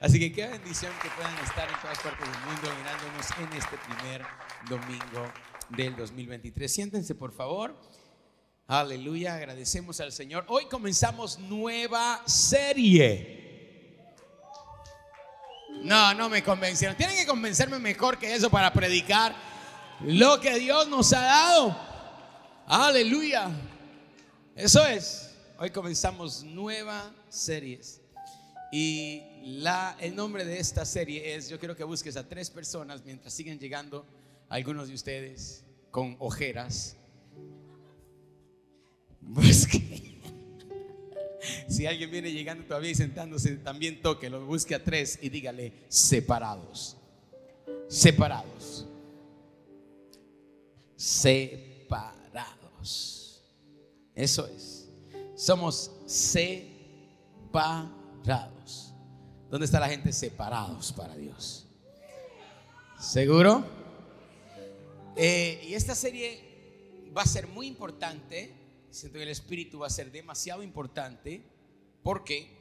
Así que qué bendición que puedan estar en todas partes del mundo mirándonos en este primer domingo del 2023. Siéntense, por favor. Aleluya, agradecemos al Señor. Hoy comenzamos nueva serie. No me convencieron. Tienen que convencerme mejor que eso para predicar lo que Dios nos ha dado. Aleluya. Eso es. Hoy comenzamos nueva series. Y el nombre de esta serie es, yo quiero que busques a tres personas mientras siguen llegando algunos de ustedes con ojeras. Busque. Si alguien viene llegando todavía y sentándose, también tóquelo, busque a tres y dígale: separados, separados, separados. Eso es, somos separados. ¿Dónde está la gente separados para Dios? ¿Seguro? Y esta serie va a ser muy importante. Siento que el Espíritu va a ser demasiado importante, porque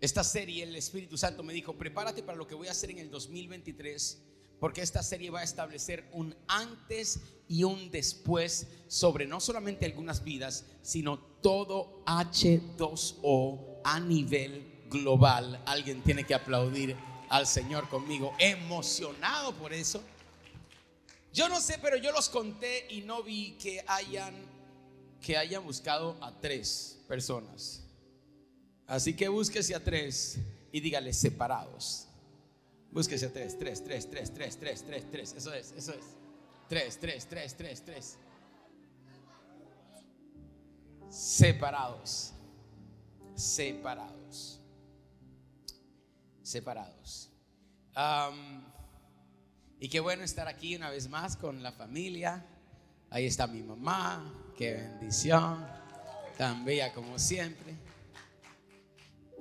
esta serie, el Espíritu Santo me dijo: prepárate para lo que voy a hacer en el 2023, porque esta serie va a establecer un antes y un después sobre no solamente algunas vidas, sino todo H2O a nivel global. Alguien tiene que aplaudir al Señor conmigo. Emocionado por eso. Yo no sé, pero yo los conté y no vi que hayan buscado a tres personas. Así que búsquese a tres y dígale: separados. Búsquese a tres, tres, tres, tres, tres, tres, tres, tres. Eso es, eso es. Tres, tres, tres, tres, tres. Separados. Separados, separados. Y qué bueno estar aquí una vez más con la familia. Ahí está mi mamá, qué bendición, tan bella como siempre.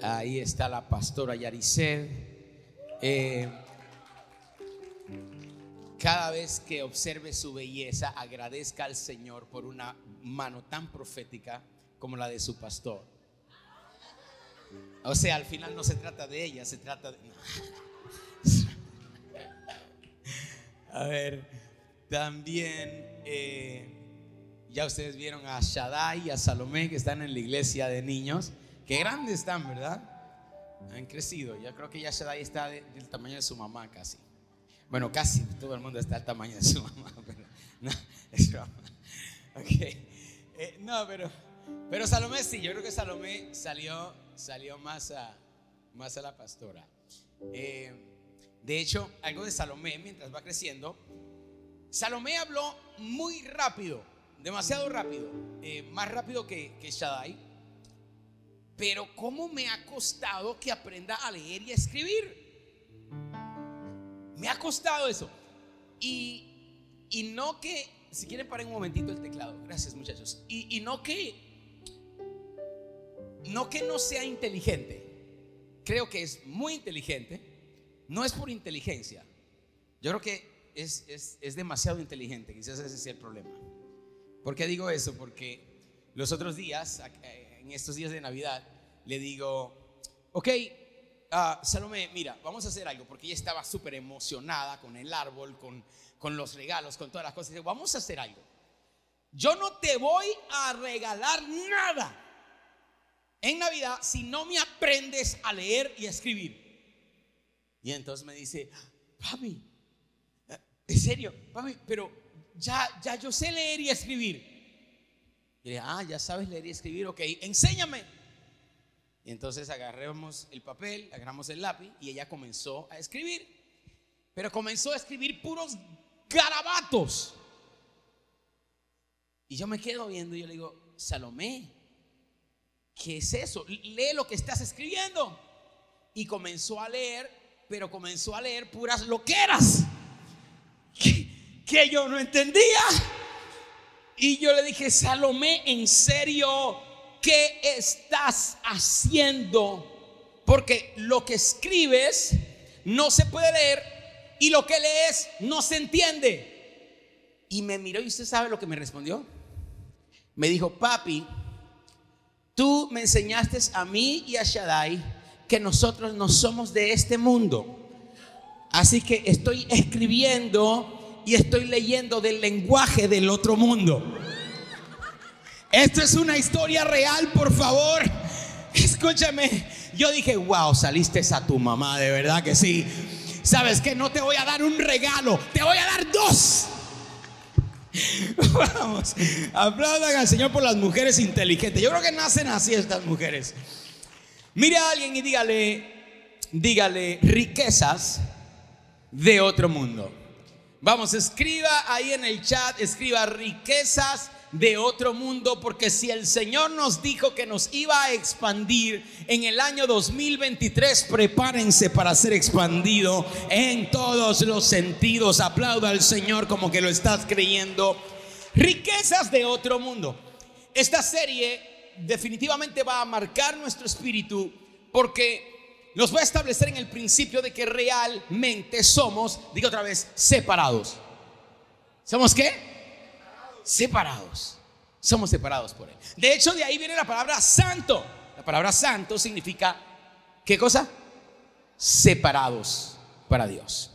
Ahí está la pastora Yarisel. Cada vez que observe su belleza, agradezca al Señor por una mano tan profética como la de su pastor. O sea, al final no se trata de ella, se trata de... A ver, también ya ustedes vieron a Shaddai y a Salomé, que están en la iglesia de niños. Qué grandes están, ¿verdad? Han crecido. Yo creo que ya Shaddai está del tamaño de su mamá casi. Bueno, casi todo el mundo está del tamaño de su mamá, pero no, es broma. Okay. Pero Salomé sí, yo creo que Salomé salió más a la pastora. De hecho, algo de Salomé mientras va creciendo. Salomé habló muy rápido, demasiado rápido, más rápido que Shaddai. Pero cómo me ha costado que aprenda a leer y a escribir. Me ha costado eso. Y no que, si quieren paren un momentito el teclado, gracias muchachos. Y no que no sea inteligente. Creo que es muy inteligente. No es por inteligencia. Yo creo que es demasiado inteligente. Quizás ese sea el problema. ¿Por qué digo eso? Porque los otros días, en estos días de Navidad, le digo: ok, Salomé, mira, vamos a hacer algo. Porque ella estaba súper emocionada con el árbol, con los regalos, con todas las cosas. Y digo: vamos a hacer algo. Yo no te voy a regalar nada en Navidad si no me aprendes a leer y a escribir. Y entonces me dice: papi, en serio, papi, pero ya yo sé leer y escribir. Y le dije: ya sabes leer y escribir, ok, enséñame. Y entonces agarramos el papel, agarramos el lápiz y ella comenzó a escribir. Pero comenzó a escribir puros garabatos. Y yo me quedo viendo y yo le digo: Salomé, ¿qué es eso? Lee lo que estás escribiendo. Y comenzó a leer, pero comenzó a leer puras loqueras que yo no entendía. Y yo le dije: Salomé, en serio, ¿qué estás haciendo? Porque lo que escribes no se puede leer y lo que lees no se entiende. Y me miró y usted sabe lo que me respondió. Me dijo: papi, tú me enseñaste a mí y a Shaddai que nosotros no somos de este mundo. Así que estoy escribiendo y estoy leyendo del lenguaje del otro mundo. Esto es una historia real, por favor. Escúchame. Yo dije, wow, saliste a tu mamá, de verdad que sí. ¿Sabes qué? No te voy a dar un regalo, te voy a dar dos. Vamos, aplaudan al Señor por las mujeres inteligentes. Yo creo que nacen así estas mujeres. Mire a alguien y dígale riquezas de otro mundo. Vamos, escriba ahí en el chat, escriba riquezas de otro mundo, porque si el Señor nos dijo que nos iba a expandir en el año 2023, prepárense para ser expandido en todos los sentidos. Aplauda al Señor como que lo estás creyendo. Riquezas de otro mundo. Esta serie definitivamente va a marcar nuestro espíritu, porque nos va a establecer en el principio de que realmente somos, digo otra vez, separados. ¿Somos qué? Separados, somos separados por él. De hecho, de ahí viene la palabra santo. La palabra santo significa ¿qué cosa? Separados para Dios.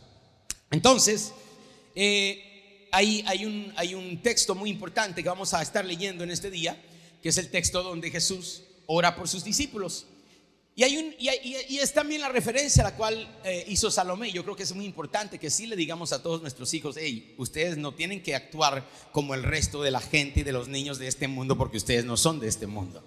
Entonces, hay un texto muy importante que vamos a estar leyendo en este día, que es el texto donde Jesús ora por sus discípulos. Y es también la referencia a la cual hizo Salomé. Yo creo que es muy importante que sí le digamos a todos nuestros hijos: hey, ustedes no tienen que actuar como el resto de la gente y de los niños de este mundo, porque ustedes no son de este mundo.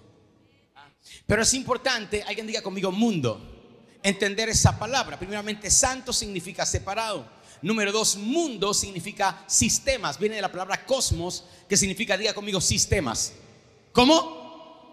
Pero es importante, alguien diga conmigo mundo, entender esa palabra. Primeramente, santo significa separado. Número dos, mundo significa sistemas. Viene de la palabra cosmos, que significa, diga conmigo, sistemas. ¿Cómo?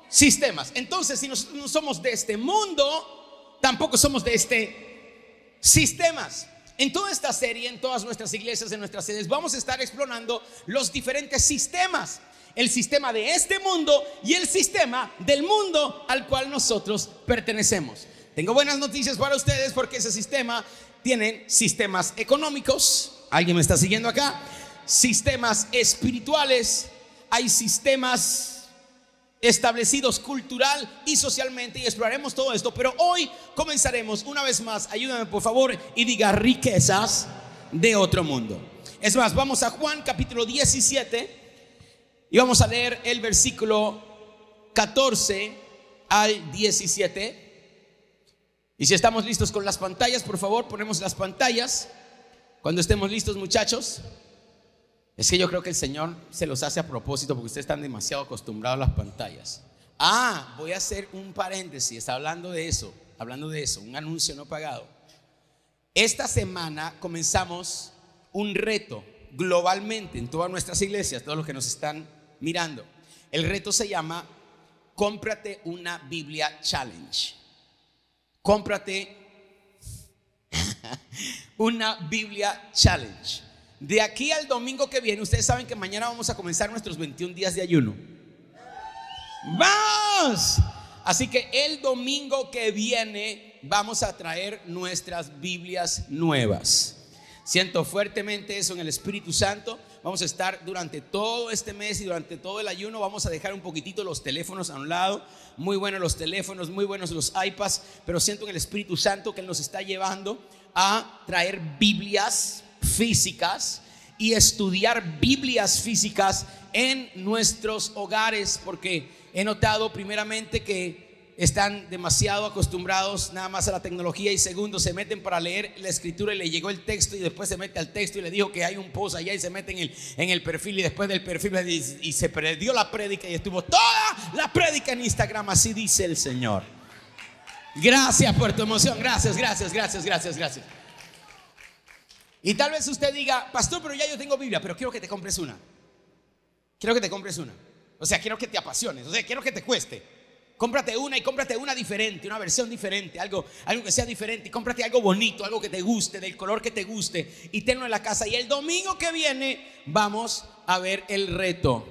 Sistemas. Entonces, si nosotros no somos de este mundo, tampoco somos de este sistemas. En toda esta serie, en todas nuestras iglesias, en nuestras sedes, vamos a estar explorando los diferentes sistemas. El sistema de este mundo y el sistema del mundo al cual nosotros pertenecemos. Tengo buenas noticias para ustedes, porque ese sistema tienen sistemas económicos. ¿Alguien me está siguiendo acá? Sistemas espirituales. Hay sistemas establecidos cultural y socialmente, y exploraremos todo esto. Pero hoy comenzaremos una vez más. Ayúdame por favor y diga riquezas de otro mundo. Es más, vamos a Juan capítulo 17 y vamos a leer el versículo 14 al 17. Y si estamos listos con las pantallas, por favor ponemos las pantallas. Cuando estemos listos, muchachos. Es que yo creo que el Señor se los hace a propósito, porque ustedes están demasiado acostumbrados a las pantallas. Ah, voy a hacer un paréntesis, está hablando de eso, un anuncio no pagado. Esta semana comenzamos un reto globalmente en todas nuestras iglesias, todos los que nos están mirando. El reto se llama Cómprate una Biblia Challenge. Cómprate una Biblia Challenge. De aquí al domingo que viene, ustedes saben que mañana vamos a comenzar nuestros 21 días de ayuno. ¡Vamos! Así que el domingo que viene vamos a traer nuestras Biblias nuevas. Siento fuertemente eso en el Espíritu Santo. Vamos a estar durante todo este mes y durante todo el ayuno. Vamos a dejar un poquitito los teléfonos a un lado. Muy buenos los teléfonos, muy buenos los iPads. Pero siento en el Espíritu Santo que Él nos está llevando a traer Biblias físicas y estudiar Biblias físicas en nuestros hogares, porque he notado primeramente que están demasiado acostumbrados nada más a la tecnología, y segundo, se meten para leer la escritura y le llegó el texto y después se mete al texto y le dijo que hay un post allá y se mete en el perfil, y después del perfil y se perdió la prédica y estuvo toda la prédica en Instagram. Así dice el Señor. Gracias por tu emoción, gracias. Y tal vez usted diga: pastor, pero ya yo tengo Biblia. Pero quiero que te compres una. Quiero que te compres una. O sea, quiero que te apasiones. O sea, quiero que te cueste. Cómprate una, y cómprate una diferente, una versión diferente, algo que sea diferente. Y cómprate algo bonito, algo que te guste, del color que te guste, y tenlo en la casa. Y el domingo que viene vamos a ver el reto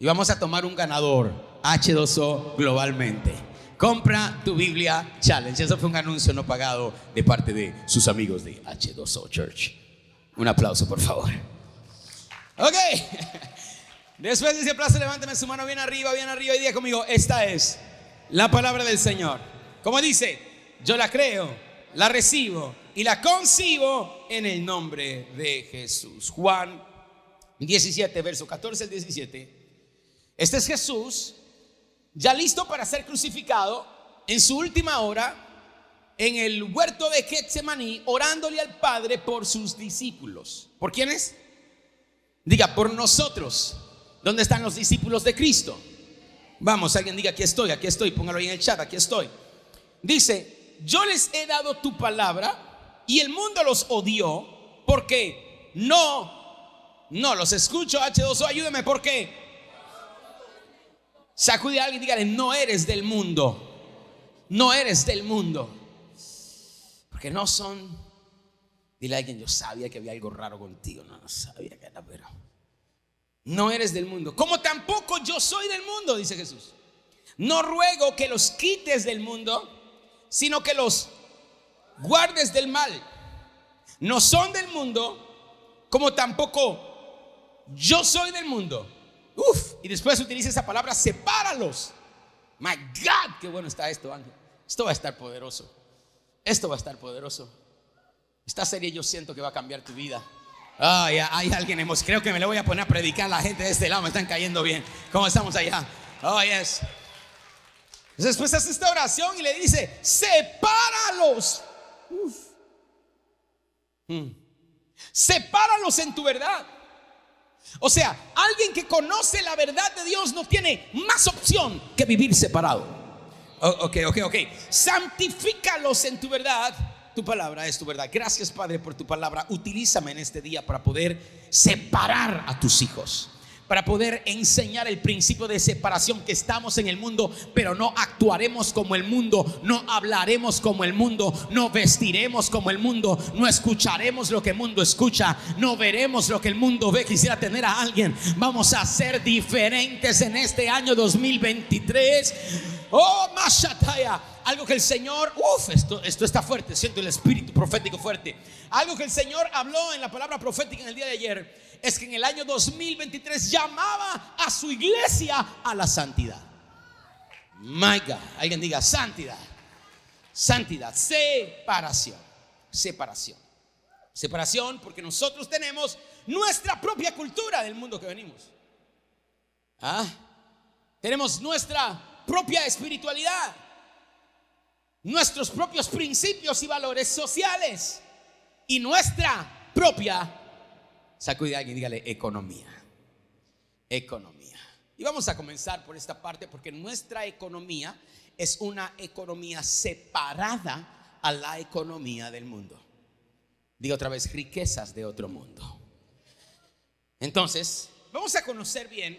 y vamos a tomar un ganador. H2O globalmente. Compra tu Biblia Challenge. Eso fue un anuncio no pagado de parte de sus amigos de H2O Church. Un aplauso, por favor. Ok. Después de ese aplauso, levántame su mano bien arriba y diga conmigo: esta es la palabra del Señor. Como dice, yo la creo, la recibo y la concibo en el nombre de Jesús. Juan 17, verso 14 al 17. Este es Jesús, ya listo para ser crucificado en su última hora, en el huerto de Getsemaní, orándole al Padre por sus discípulos. ¿Por quiénes? Diga, por nosotros. ¿Dónde están los discípulos de Cristo? Vamos, alguien diga, aquí estoy, póngalo ahí en el chat, aquí estoy. Dice, yo les he dado tu palabra y el mundo los odió porque no los escucho. H2O, ayúdeme, ¿por qué? Sacude a alguien y dígale, no eres del mundo, no eres del mundo. Porque no son, dile a alguien, yo sabía que había algo raro contigo, no sabía que era, pero no eres del mundo, como tampoco yo soy del mundo, dice Jesús. No ruego que los quites del mundo, sino que los guardes del mal. No son del mundo, como tampoco yo soy del mundo. Uf, y después utiliza esa palabra, sepáralos. My God, qué bueno está esto, ángel. Esto va a estar poderoso. Esto va a estar poderoso. Esta serie yo siento que va a cambiar tu vida. Ay, hay alguien, creo que me le voy a poner a predicar a la gente de este lado, me están cayendo bien. ¿Cómo estamos allá? Oh, yes. Después hace esta oración y le dice, sepáralos. Sepáralos en tu verdad. O sea, alguien que conoce la verdad de Dios no tiene más opción que vivir separado. Ok. Santifícalos en tu verdad. Tu palabra es tu verdad. Gracias, Padre, por tu palabra. Utilízame en este día para poder separar a tus hijos, para poder enseñar el principio de separación, que estamos en el mundo, pero no actuaremos como el mundo, no hablaremos como el mundo, no vestiremos como el mundo, no escucharemos lo que el mundo escucha, no veremos lo que el mundo ve. Quisiera tener a alguien. Vamos a ser diferentes en este año 2023. Oh, Mashataya. Algo que el Señor, esto está fuerte, siento el espíritu profético fuerte. Algo que el Señor habló en la palabra profética en el día de ayer, es que en el año 2023 llamaba a su iglesia a la santidad. My God, alguien diga santidad, santidad, separación, separación, separación, porque nosotros tenemos nuestra propia cultura del mundo que venimos. Tenemos nuestra propia espiritualidad, nuestros propios principios y valores sociales y nuestra propia, sacude a alguien, dígale, economía. Economía. Y vamos a comenzar por esta parte, porque nuestra economía es una economía separada a la economía del mundo. Digo otra vez, riquezas de otro mundo. Entonces, vamos a conocer bien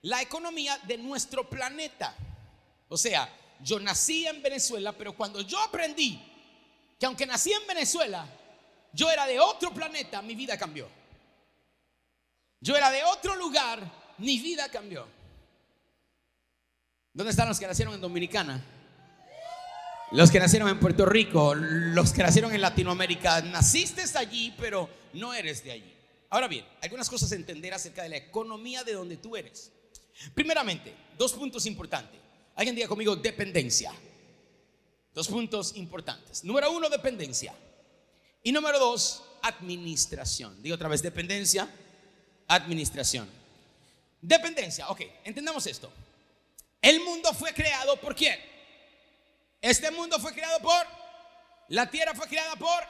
la economía de nuestro planeta. O sea, yo nací en Venezuela, pero cuando yo aprendí que aunque nací en Venezuela, yo era de otro planeta, mi vida cambió. Yo era de otro lugar, mi vida cambió. ¿Dónde están los que nacieron en Dominicana? Los que nacieron en Puerto Rico, los que nacieron en Latinoamérica. Naciste allí, pero no eres de allí. Ahora bien, algunas cosas a entender acerca de la economía de donde tú eres. Primeramente, dos puntos importantes. Alguien diga conmigo, dependencia. Dos puntos importantes. Número uno, dependencia. Y número dos, administración. Digo otra vez, dependencia. Administración. Dependencia, ok, entendamos esto. El mundo fue creado por ¿quién? Este mundo fue creado por, la tierra fue creada por,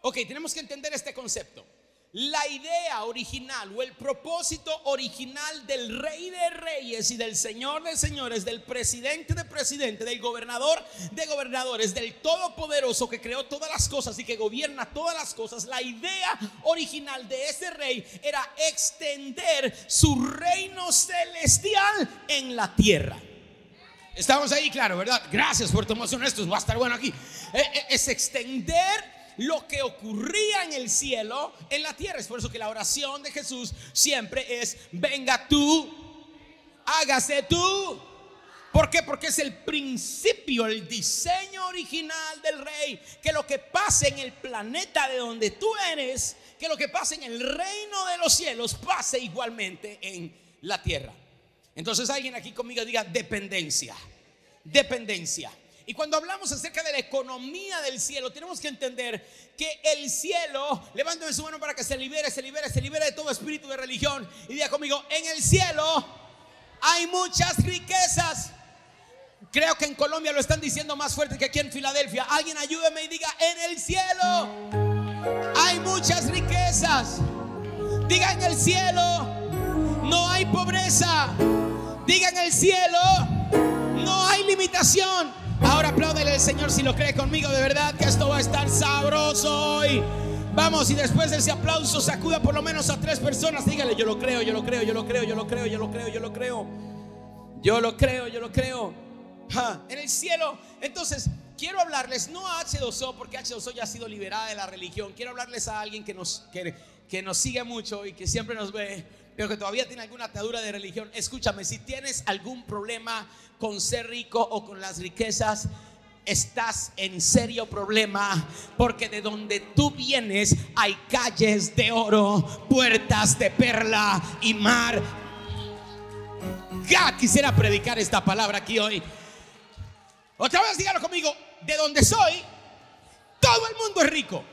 ok, tenemos que entender este concepto. La idea original o el propósito original del Rey de Reyes y del Señor de Señores, del Presidente de Presidentes, del Gobernador de Gobernadores, del Todopoderoso que creó todas las cosas y que gobierna todas las cosas, la idea original de ese Rey era extender su reino celestial en la tierra. Estamos ahí, claro, ¿verdad? Gracias por tomar esto, va a estar bueno aquí. Es extender lo que ocurría en el cielo en la tierra. Es por eso que la oración de Jesús siempre es, venga tú, hágase tú. ¿Por qué? Porque es el principio, el diseño original del Rey, que lo que pase en el planeta de donde tú eres, que lo que pase en el reino de los cielos pase igualmente en la tierra. Entonces alguien aquí conmigo diga dependencia, dependencia. Y cuando hablamos acerca de la economía del cielo, tenemos que entender que el cielo, levántame su mano para que se libere de todo espíritu de religión. Y diga conmigo, en el cielo hay muchas riquezas. Creo que en Colombia lo están diciendo más fuerte que aquí en Filadelfia. Alguien ayúdeme y diga, en el cielo hay muchas riquezas. Diga, en el cielo no hay pobreza. Diga, en el cielo no hay limitación. Ahora apláudele al Señor si lo cree conmigo. De verdad que esto va a estar sabroso hoy. Vamos, y después de ese aplauso sacuda por lo menos a 3 personas. Dígale, yo lo creo, yo lo creo, yo lo creo, yo lo creo, yo lo creo, yo lo creo. Yo lo creo, yo lo creo. Ja, en el cielo. Entonces quiero hablarles, no a H2O, porque H2O ya ha sido liberada de la religión. Quiero hablarles a alguien que nos sigue mucho y que siempre nos ve, pero que todavía tiene alguna atadura de religión. Escúchame, si tienes algún problema con ser rico o con las riquezas, estás en serio problema, porque de donde tú vienes hay calles de oro, puertas de perla y mar. Ya quisiera predicar esta palabra aquí hoy. Otra vez dígalo conmigo, de donde soy, todo el mundo es rico.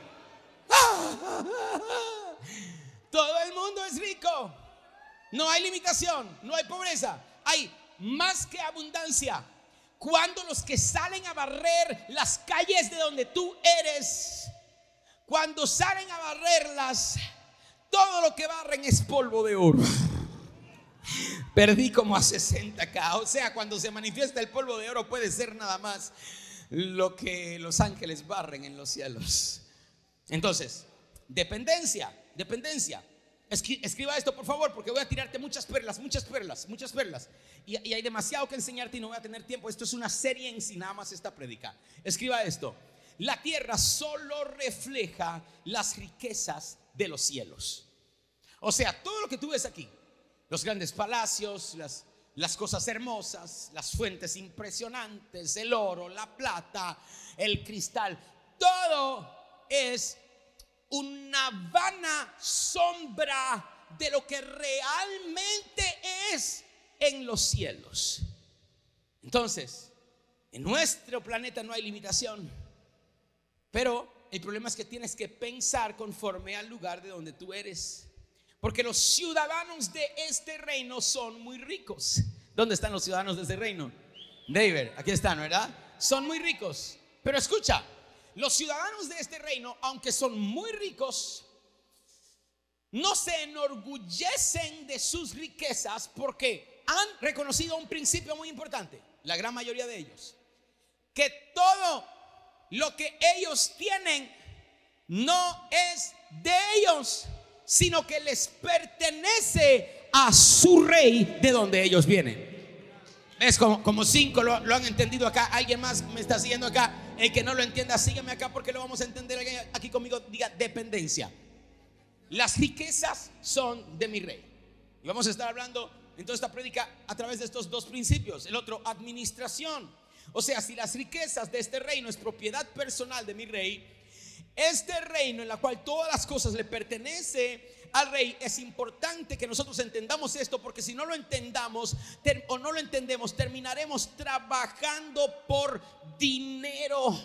Todo el mundo es rico. No hay limitación, no hay pobreza. Hay más que abundancia. Cuando los que salen a barrer las calles de donde tú eres, cuando salen a barrerlas, todo lo que barren es polvo de oro. Perdí como a 60K. O sea, cuando se manifiesta el polvo de oro, puede ser nada más lo que los ángeles barren en los cielos. Entonces, dependencia. Escriba esto por favor, porque voy a tirarte muchas perlas. Y hay demasiado que enseñarte y no voy a tener tiempo. Esto es una serie en sí, nada más esta prédica. Escriba esto: la tierra solo refleja las riquezas de los cielos. O sea, todo lo que tú ves aquí, los grandes palacios, las cosas hermosas, las fuentes impresionantes, el oro, la plata, el cristal, todo es una vana sombra de lo que realmente es en los cielos. Entonces, en nuestro planeta no hay limitación, pero el problema es que tienes que pensar conforme al lugar de donde tú eres, porque los ciudadanos de este reino son muy ricos. ¿Dónde están los ciudadanos de este reino? David, aquí están, ¿verdad? Son muy ricos, pero escucha, los ciudadanos de este reino, aunque son muy ricos, no se enorgullecen de sus riquezas porque han reconocido un principio muy importante, la gran mayoría de ellos, que todo lo que ellos tienen no es de ellos, sino que les pertenece a su rey de donde ellos vienen. Es como 5 lo han entendido acá. Alguien más me está siguiendo acá. El que no lo entienda, sígueme acá porque lo vamos a entender aquí conmigo. Diga, dependencia. Las riquezas son de mi rey. Y vamos a estar hablando en toda esta prédica a través de estos 2 principios. El otro, administración. O sea, si las riquezas de este reino es propiedad personal de mi rey, este reino en la cual todas las cosas le pertenece al rey, es importante que nosotros entendamos esto, porque si no lo entendamos o no lo entendemos, terminaremos trabajando por dinero.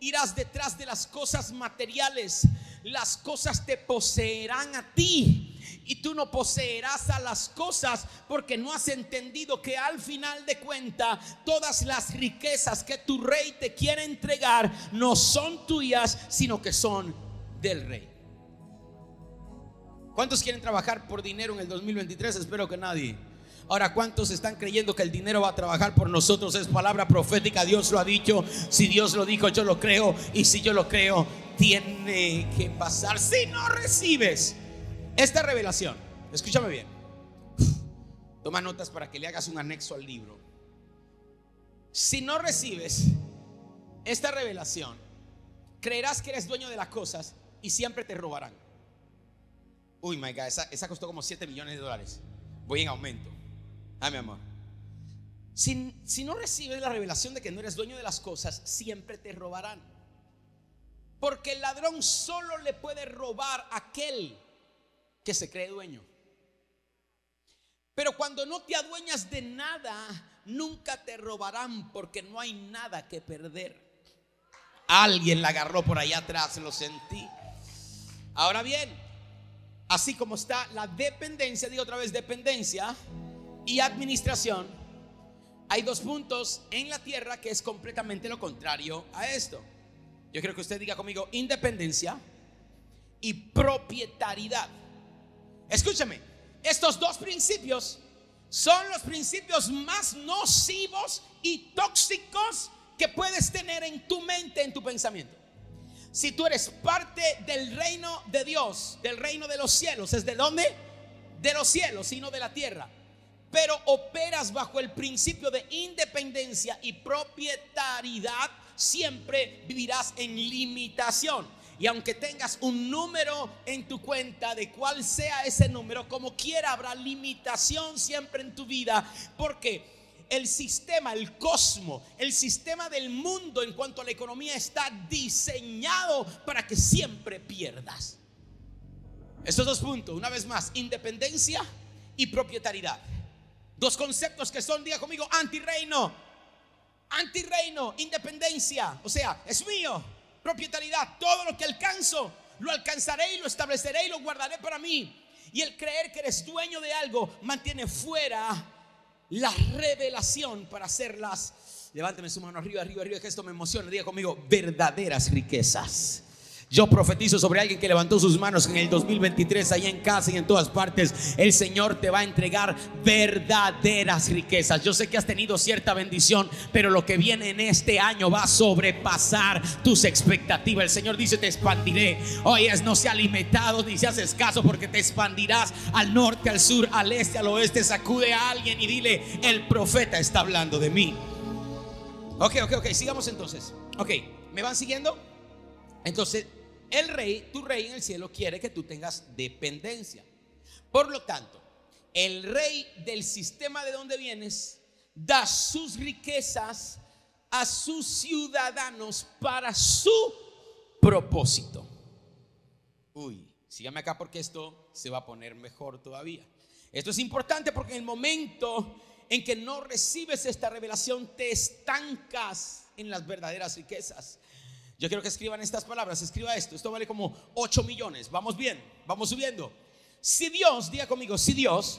Irás detrás de las cosas materiales. Las cosas te poseerán a ti y tú no poseerás a las cosas, porque no has entendido que al final de cuenta todas las riquezas que tu rey te quiere entregar no son tuyas, sino que son del rey. ¿Cuántos quieren trabajar por dinero en el 2023? Espero que nadie. Ahora, ¿cuántos están creyendo que el dinero va a trabajar por nosotros? Es palabra profética, Dios lo ha dicho. Si Dios lo dijo, yo lo creo. Y si yo lo creo, tiene que pasar. Si no recibes esta revelación, escúchame bien, toma notas para que le hagas un anexo al libro. Si no recibes esta revelación, creerás que eres dueño de las cosas y siempre te robarán. Uy, my God, esa costó como $7 millones. Voy en aumento. Ah, mi amor. Si no recibes la revelación de que no eres dueño de las cosas, siempre te robarán. Porque el ladrón solo le puede robar a aquel que se cree dueño. Pero cuando no te adueñas de nada, nunca te robarán porque no hay nada que perder. Alguien la agarró por allá atrás, lo sentí. Ahora bien, así como está la dependencia, digo otra vez dependencia y administración, hay dos puntos en la tierra que es completamente lo contrario a esto. Yo creo que usted diga conmigo: independencia y propietariedad. Escúchame, estos dos principios son los principios más nocivos y tóxicos que puedes tener en tu mente, en tu pensamiento. Si tú eres parte del reino de Dios, del reino de los cielos, ¿es de dónde? De los cielos y no de la tierra. Pero operas bajo el principio de independencia y propietariedad, siempre vivirás en limitación. Y aunque tengas un número en tu cuenta, de cuál sea ese número, como quiera habrá limitación siempre en tu vida, porque el sistema, el cosmos, el sistema del mundo en cuanto a la economía está diseñado para que siempre pierdas. Estos dos puntos, una vez más, independencia y propietariedad. Dos conceptos que son, diga conmigo, antirreino. Antirreino, independencia, o sea, es mío. Propietariedad, todo lo que alcanzo lo alcanzaré y lo estableceré y lo guardaré para mí. Y el creer que eres dueño de algo mantiene fuera la revelación para hacerlas, levánteme su mano arriba, arriba, arriba, que esto me emociona, diga conmigo, verdaderas riquezas. Yo profetizo sobre alguien que levantó sus manos en el 2023, allá en casa y en todas partes. El Señor te va a entregar verdaderas riquezas. Yo sé que has tenido cierta bendición, pero lo que viene en este año va a sobrepasar tus expectativas. El Señor dice: te expandiré. Hoy es: no seas limitado ni seas escaso, porque te expandirás al norte, al sur, al este, al oeste. Sacude a alguien y dile: el profeta está hablando de mí. Ok, sigamos entonces. Ok, ¿me van siguiendo? Entonces, el rey, tu rey en el cielo, quiere que tú tengas dependencia. Por lo tanto, el rey del sistema de donde vienes da sus riquezas a sus ciudadanos para su propósito. Uy, sígame acá porque esto se va a poner mejor todavía. Esto es importante porque en el momento en que no recibes esta revelación te estancas en las verdaderas riquezas. Yo quiero que escriban estas palabras, escriba esto, esto vale como 8 millones, vamos bien, vamos subiendo. Si Dios, diga conmigo, si Dios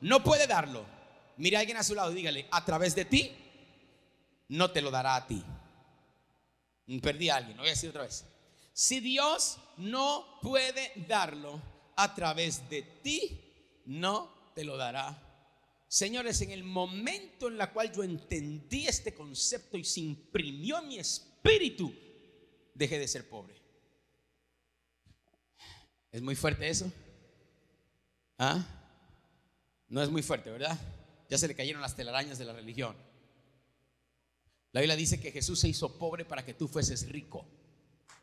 no puede darlo, mire a alguien a su lado y dígale: a través de ti, no te lo dará a ti. Perdí a alguien, lo voy a decir otra vez. Si Dios no puede darlo, a través de ti, no te lo dará. Señores, en el momento en la cual yo entendí este concepto y se imprimió en mi espíritu, dejé de ser pobre. ¿Es muy fuerte eso? ¿Ah? No es muy fuerte, ¿verdad? Ya se le cayeron las telarañas de la religión. La Biblia dice que Jesús se hizo pobre para que tú fueses rico.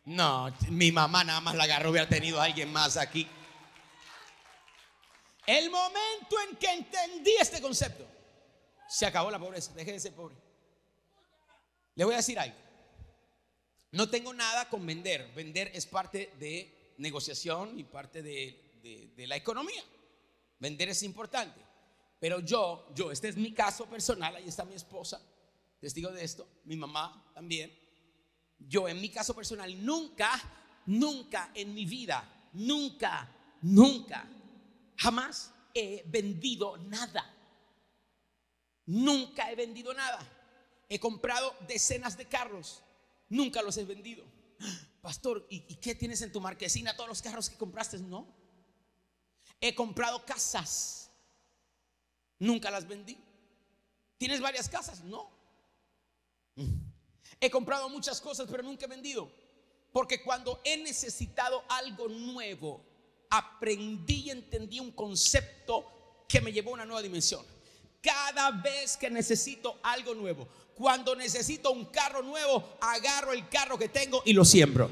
No, mi mamá nada más la agarró, hubiera tenido a alguien más aquí. El momento en que entendí este concepto, se acabó la pobreza, dejé de ser pobre. Le voy a decir algo. No tengo nada con vender. Vender es parte de negociación y parte de la economía. Vender es importante. Pero yo, este es mi caso personal. Ahí está mi esposa, testigo de esto. Mi mamá también. Yo, en mi caso personal, nunca en mi vida, nunca, jamás he vendido nada. Nunca he vendido nada. He comprado decenas de carros. Nunca los he vendido. Pastor, ¿y qué tienes en tu marquesina? Todos los carros que compraste. No. He comprado casas. Nunca las vendí. ¿Tienes varias casas? No. He comprado muchas cosas, pero nunca he vendido. Porque cuando he necesitado algo nuevo, aprendí y entendí un concepto que me llevó a una nueva dimensión. Cada vez que necesito algo nuevo, cuando necesito un carro nuevo, agarro el carro que tengo y lo siembro.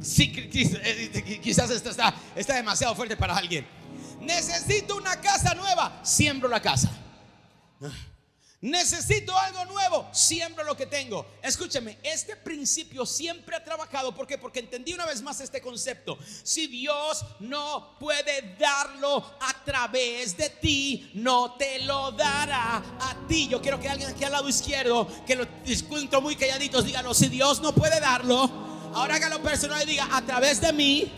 Sí, quizás esto está demasiado fuerte para alguien. Necesito una casa nueva, siembro la casa. Necesito algo nuevo, siembro lo que tengo. Escúchame, este principio siempre ha trabajado. ¿Por qué? Porque entendí una vez más este concepto. Si Dios no puede darlo a través de ti, no te lo dará a ti. Yo quiero que alguien aquí al lado izquierdo, que lo escucho muy calladitos, dígalo: si Dios no puede darlo, ahora hágalo personal y diga: a través de mí,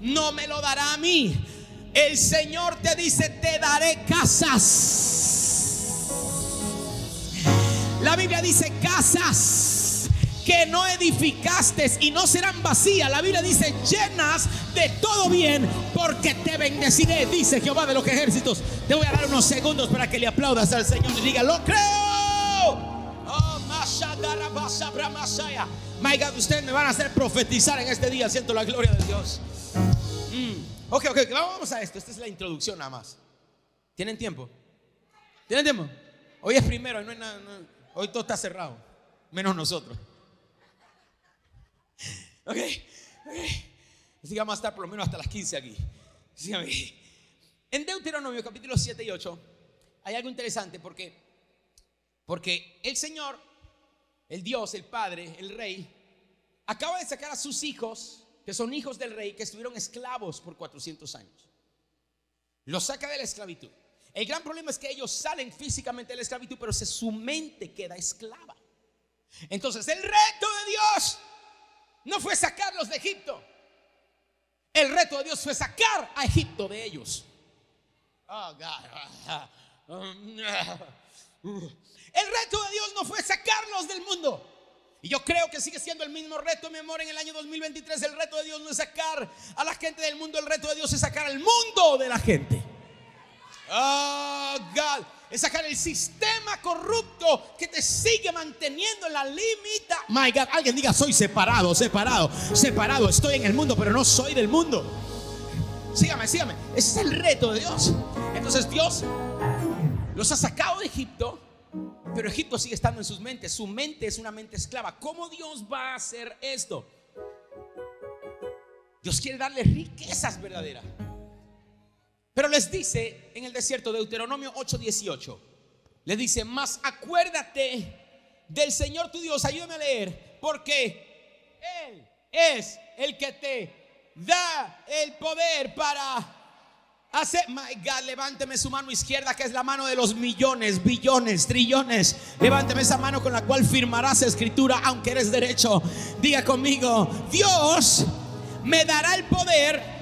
no me lo dará a mí. El Señor te dice: te daré casas. La Biblia dice: casas que no edificaste y no serán vacías. La Biblia dice: llenas de todo bien, porque te bendeciré, dice Jehová de los ejércitos. Te voy a dar unos segundos para que le aplaudas al Señor y diga: lo creo. Oh, my God, ustedes me van a hacer profetizar en este día. Siento la gloria de Dios. Ok, vamos a esto. Esta es la introducción nada más. ¿Tienen tiempo? ¿Tienen tiempo? Hoy es primero, hoy no hay nada, hoy todo está cerrado, menos nosotros. Ok. Así que vamos a estar por lo menos hasta las 15 aquí. Síganme. En Deuteronomio capítulo 7 y 8 hay algo interesante, porque el Señor, el Dios, el Padre, el Rey, acaba de sacar a sus hijos, que son hijos del Rey, que estuvieron esclavos por 400 años. Los saca de la esclavitud. El gran problema es que ellos salen físicamente de la esclavitud, pero su mente queda esclava. Entonces el reto de Dios no fue sacarlos de Egipto. El reto de Dios fue sacar a Egipto de ellos. Oh, God. El reto de Dios no fue sacarlos del mundo. Y yo creo que sigue siendo el mismo reto, mi amor, en el año 2023. El reto de Dios no es sacar a la gente del mundo. El reto de Dios es sacar al mundo de la gente. Oh, God. Es sacar el sistema corrupto que te sigue manteniendo en la limita. My God, alguien diga: soy separado, separado, separado. Estoy en el mundo, pero no soy del mundo. Sígame. Ese es el reto de Dios. Entonces Dios los ha sacado de Egipto, pero Egipto sigue estando en sus mentes. Su mente es una mente esclava. ¿Cómo Dios va a hacer esto? Dios quiere darle riquezas verdaderas, pero les dice en el desierto, Deuteronomio 8:18, les dice: mas acuérdate del Señor tu Dios. Ayúdame a leer. Porque Él es el que te da el poder para hacer. My God, levánteme su mano izquierda, que es la mano de los millones, billones, trillones. Levánteme esa mano con la cual firmarás escritura, aunque eres derecho. Diga conmigo: Dios me dará el poder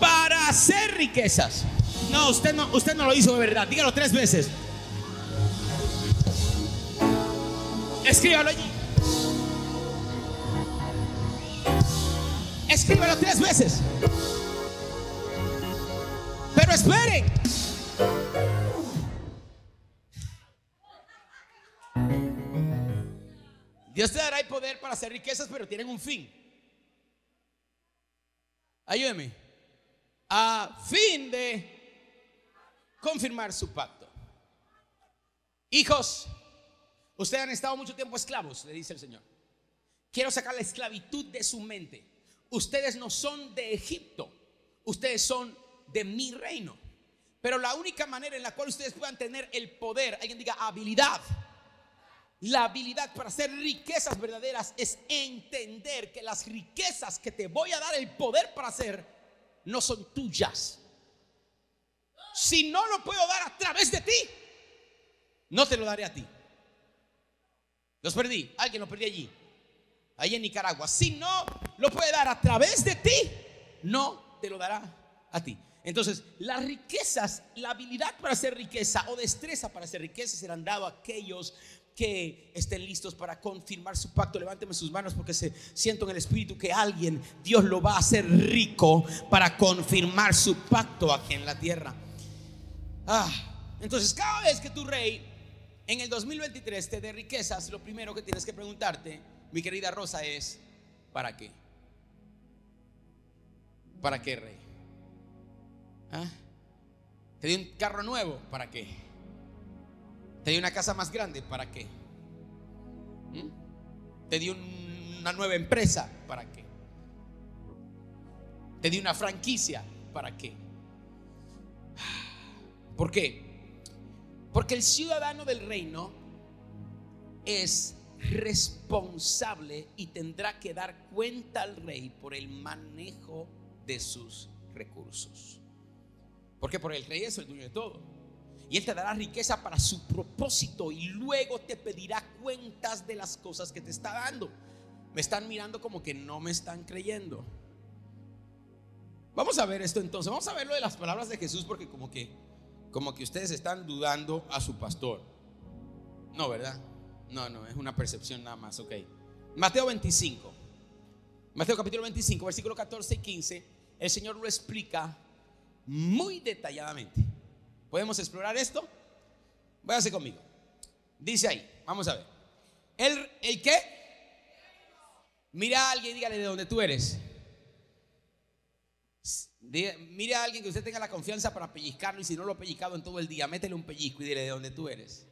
para hacer riquezas. No, usted no lo hizo de verdad. Dígalo 3 veces. Escríbalo allí. Escríbalo 3 veces. Pero esperen. Dios te dará el poder para hacer riquezas, pero tienen un fin. Ayúdeme. A fin de confirmar su pacto. Hijos, ustedes han estado mucho tiempo esclavos, le dice el Señor. Quiero sacar la esclavitud de su mente. Ustedes no son de Egipto, ustedes son de mi reino. Pero la única manera en la cual ustedes puedan tener el poder, alguien diga habilidad, la habilidad para hacer riquezas verdaderas, es entender que las riquezas que te voy a dar el poder para hacer no son tuyas. Si no lo puedo dar a través de ti, no te lo daré a ti. Los perdí. Alguien lo perdí allí, ahí en Nicaragua. Si no lo puede dar a través de ti, no te lo dará a ti. Entonces las riquezas, la habilidad para hacer riqueza o destreza para hacer riqueza, serán dado a aquellos que estén listos para confirmar su pacto. Levánteme sus manos, porque siento en el espíritu que alguien, Dios lo va a hacer rico para confirmar su pacto aquí en la tierra. Entonces cada vez que tu rey en el 2023 te dé riquezas, lo primero que tienes que preguntarte, mi querida Rosa, es: ¿para qué? ¿Para qué, rey? ¿Te di un carro nuevo? ¿Para qué? ¿Te di una casa más grande? ¿Para qué? ¿Te di una nueva empresa? ¿Para qué? ¿Te di una franquicia? ¿Para qué? ¿Por qué? Porque el ciudadano del reino es responsable y tendrá que dar cuenta al rey por el manejo de sus recursos. Porque por el rey es el dueño de todo, y él te dará riqueza para su propósito, y luego te pedirá cuentas de las cosas que te está dando. Me están mirando como que no me están creyendo. Vamos a ver esto entonces. Vamos a ver lo de las palabras de Jesús, porque como que ustedes están dudando a su pastor. No, ¿verdad? No, es una percepción nada más, ok. Mateo 25, Mateo capítulo 25, versículo 14 y 15. El Señor lo explica muy detalladamente. ¿Podemos explorar esto? Váyase conmigo. Dice ahí, vamos a ver. ¿El qué? Mira a alguien, dígale de dónde tú eres. Mira a alguien que usted tenga la confianza para pellizcarlo, y si no lo ha pellizcado en todo el día, métele un pellizco y dile de dónde tú eres.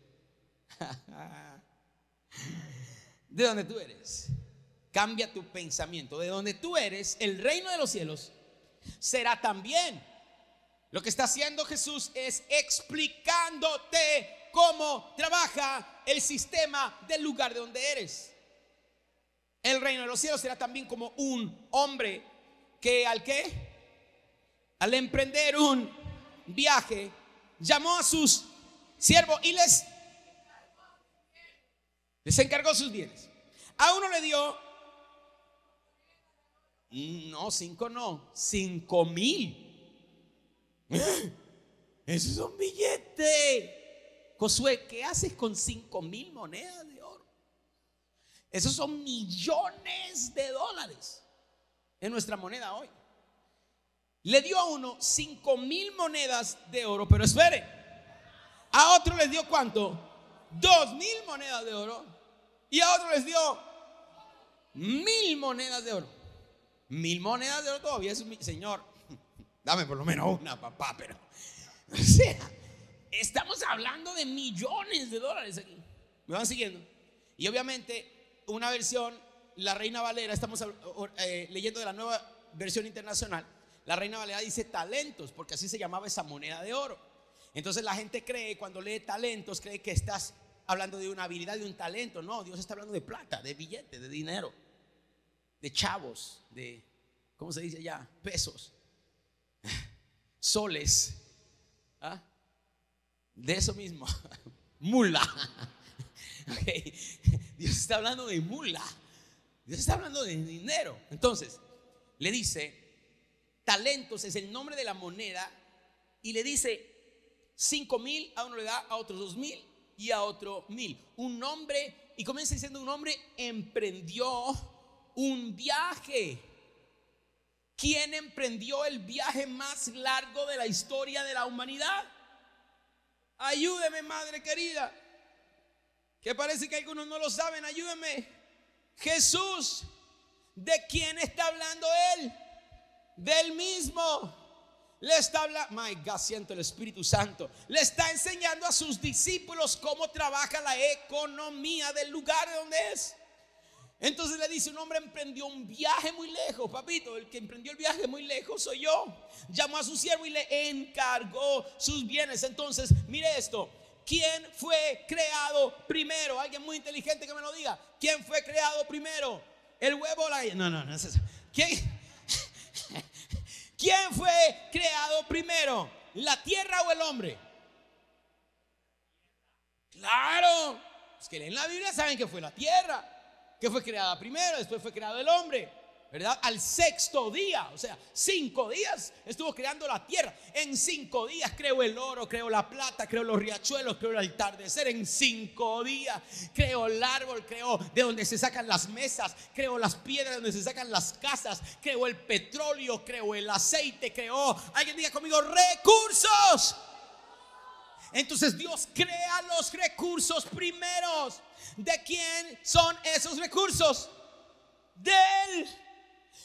De dónde tú eres. Cambia tu pensamiento. De donde tú eres, el reino de los cielos será también. Lo que está haciendo Jesús es explicándote cómo trabaja el sistema del lugar de donde eres. El reino de los cielos será también como un hombre que al emprender un viaje llamó a sus siervos y les encargó sus bienes. A uno le dio 5.000. Eso es un billete. Josué, ¿qué haces con 5.000 monedas de oro? Esos son millones de dólares en nuestra moneda hoy. Le dio a uno 5.000 monedas de oro, pero espere, a otro les dio ¿cuánto? 2.000 monedas de oro, y a otro les dio 1.000 monedas de oro. 1.000 monedas de oro todavía es mi señor. Dame por lo menos una, papá, pero o sea, estamos hablando de millones de dólares aquí. ¿Me van siguiendo? Y obviamente una versión, la Reina Valera, estamos leyendo de la nueva versión internacional. La Reina Valera dice talentos, porque así se llamaba esa moneda de oro. Entonces la gente cree, cuando lee talentos, cree que estás hablando de una habilidad, de un talento. No, Dios está hablando de plata, de billetes, de dinero, de chavos, de, ¿cómo se dice allá? Pesos, soles, ¿ah? De eso mismo, mula. Okay. Dios está hablando de mula, Dios está hablando de dinero. Entonces le dice talentos, es el nombre de la moneda, y le dice 5.000, a uno le da, a otro 2.000 y a otro 1.000. Un hombre, y comienza diciendo un hombre emprendió un viaje. ¿Quién emprendió el viaje más largo de la historia de la humanidad? Ayúdeme, madre querida, que parece que algunos no lo saben. Ayúdeme. Jesús. ¿De quién está hablando él? Del mismo. Le está hablando, my God, siento el Espíritu Santo. Le está enseñando a sus discípulos cómo trabaja la economía del lugar donde es. Entonces le dice, un hombre emprendió un viaje muy lejos. Papito, el que emprendió el viaje muy lejos soy yo. Llamó a su siervo y le encargó sus bienes. Entonces, mire esto. ¿Quién fue creado primero? Alguien muy inteligente que me lo diga. ¿Quién fue creado primero? ¿El huevo o la gallina? No es eso. ¿Quién fue creado primero? ¿La tierra o el hombre? Claro. Los que leen la Biblia saben que fue la tierra, que fue creada primero, después fue creado el hombre, ¿verdad? Al sexto día, o sea, 5 días estuvo creando la tierra. En 5 días creó el oro, creó la plata, creó los riachuelos, creó el atardecer. En 5 días creó el árbol, creó de donde se sacan las mesas, creó las piedras de donde se sacan las casas, creó el petróleo, creó el aceite, creó, alguien diga conmigo, recursos. Entonces Dios crea los recursos primeros. ¿De quién son esos recursos? De él.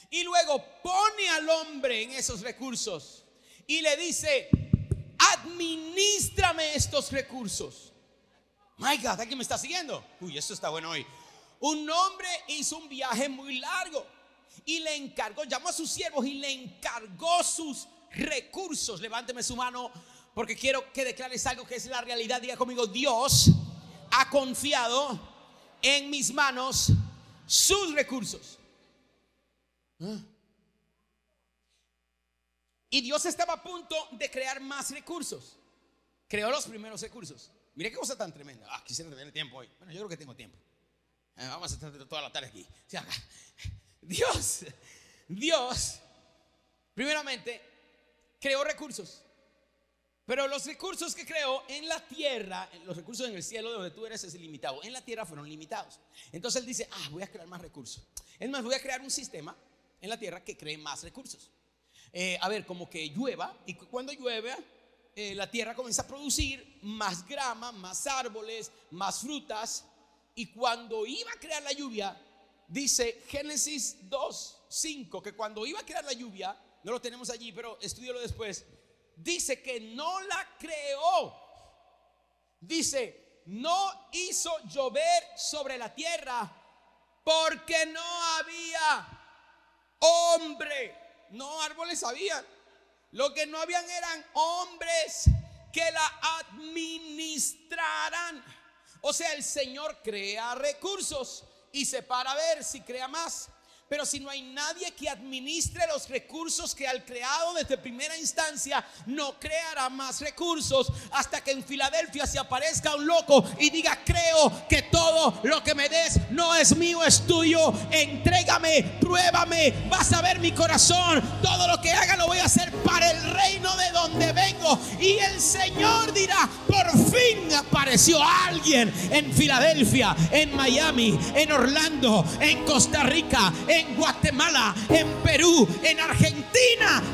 Y luego pone al hombre en esos recursos y le dice, administrame estos recursos. My God, ¿alguien me está siguiendo? Uy, eso está bueno hoy. Un hombre hizo un viaje muy largo y le encargó, llamó a sus siervos y le encargó sus recursos. Levánteme su mano porque quiero que declares algo que es la realidad. Diga conmigo: Dios ha confiado en mis manos sus recursos. Y Dios estaba a punto de crear más recursos. Creó los primeros recursos. Mira qué cosa tan tremenda. Ah, quisiera tener tiempo hoy. Bueno, yo creo que tengo tiempo. Vamos a estar toda la tarde aquí. Dios primeramente creó recursos, pero los recursos que creó en la tierra, los recursos en el cielo donde tú eres es ilimitado, en la tierra fueron limitados. Entonces él dice: ah, voy a crear más recursos. Es más, voy a crear un sistema en la tierra que cree más recursos. A ver, como que llueva, y cuando llueve la tierra comienza a producir más grama, más árboles, más frutas. Y cuando iba a crear la lluvia, dice Génesis 2:5, que cuando iba a crear la lluvia, no lo tenemos allí, pero estúdialo después, dice que no la creó. Dice: no hizo llover sobre la tierra porque no había hombre. No árboles habían. Lo que no habían eran hombres que la administraran. O sea, el Señor crea recursos y se para a ver si crea más. Pero si no hay nadie que administre los recursos que al creado desde primera instancia, no creará más recursos, hasta que en Filadelfia se aparezca un loco y diga: creo que todo lo que me des no es mío, es tuyo. Entrégame, pruébame, vas a ver mi corazón. Todo lo que haga lo voy a hacer para el reino de donde vengo. Y el Señor dirá: por fin apareció alguien en Filadelfia, en Miami, en Orlando, en Costa Rica, en Guatemala, en Perú, en Argentina,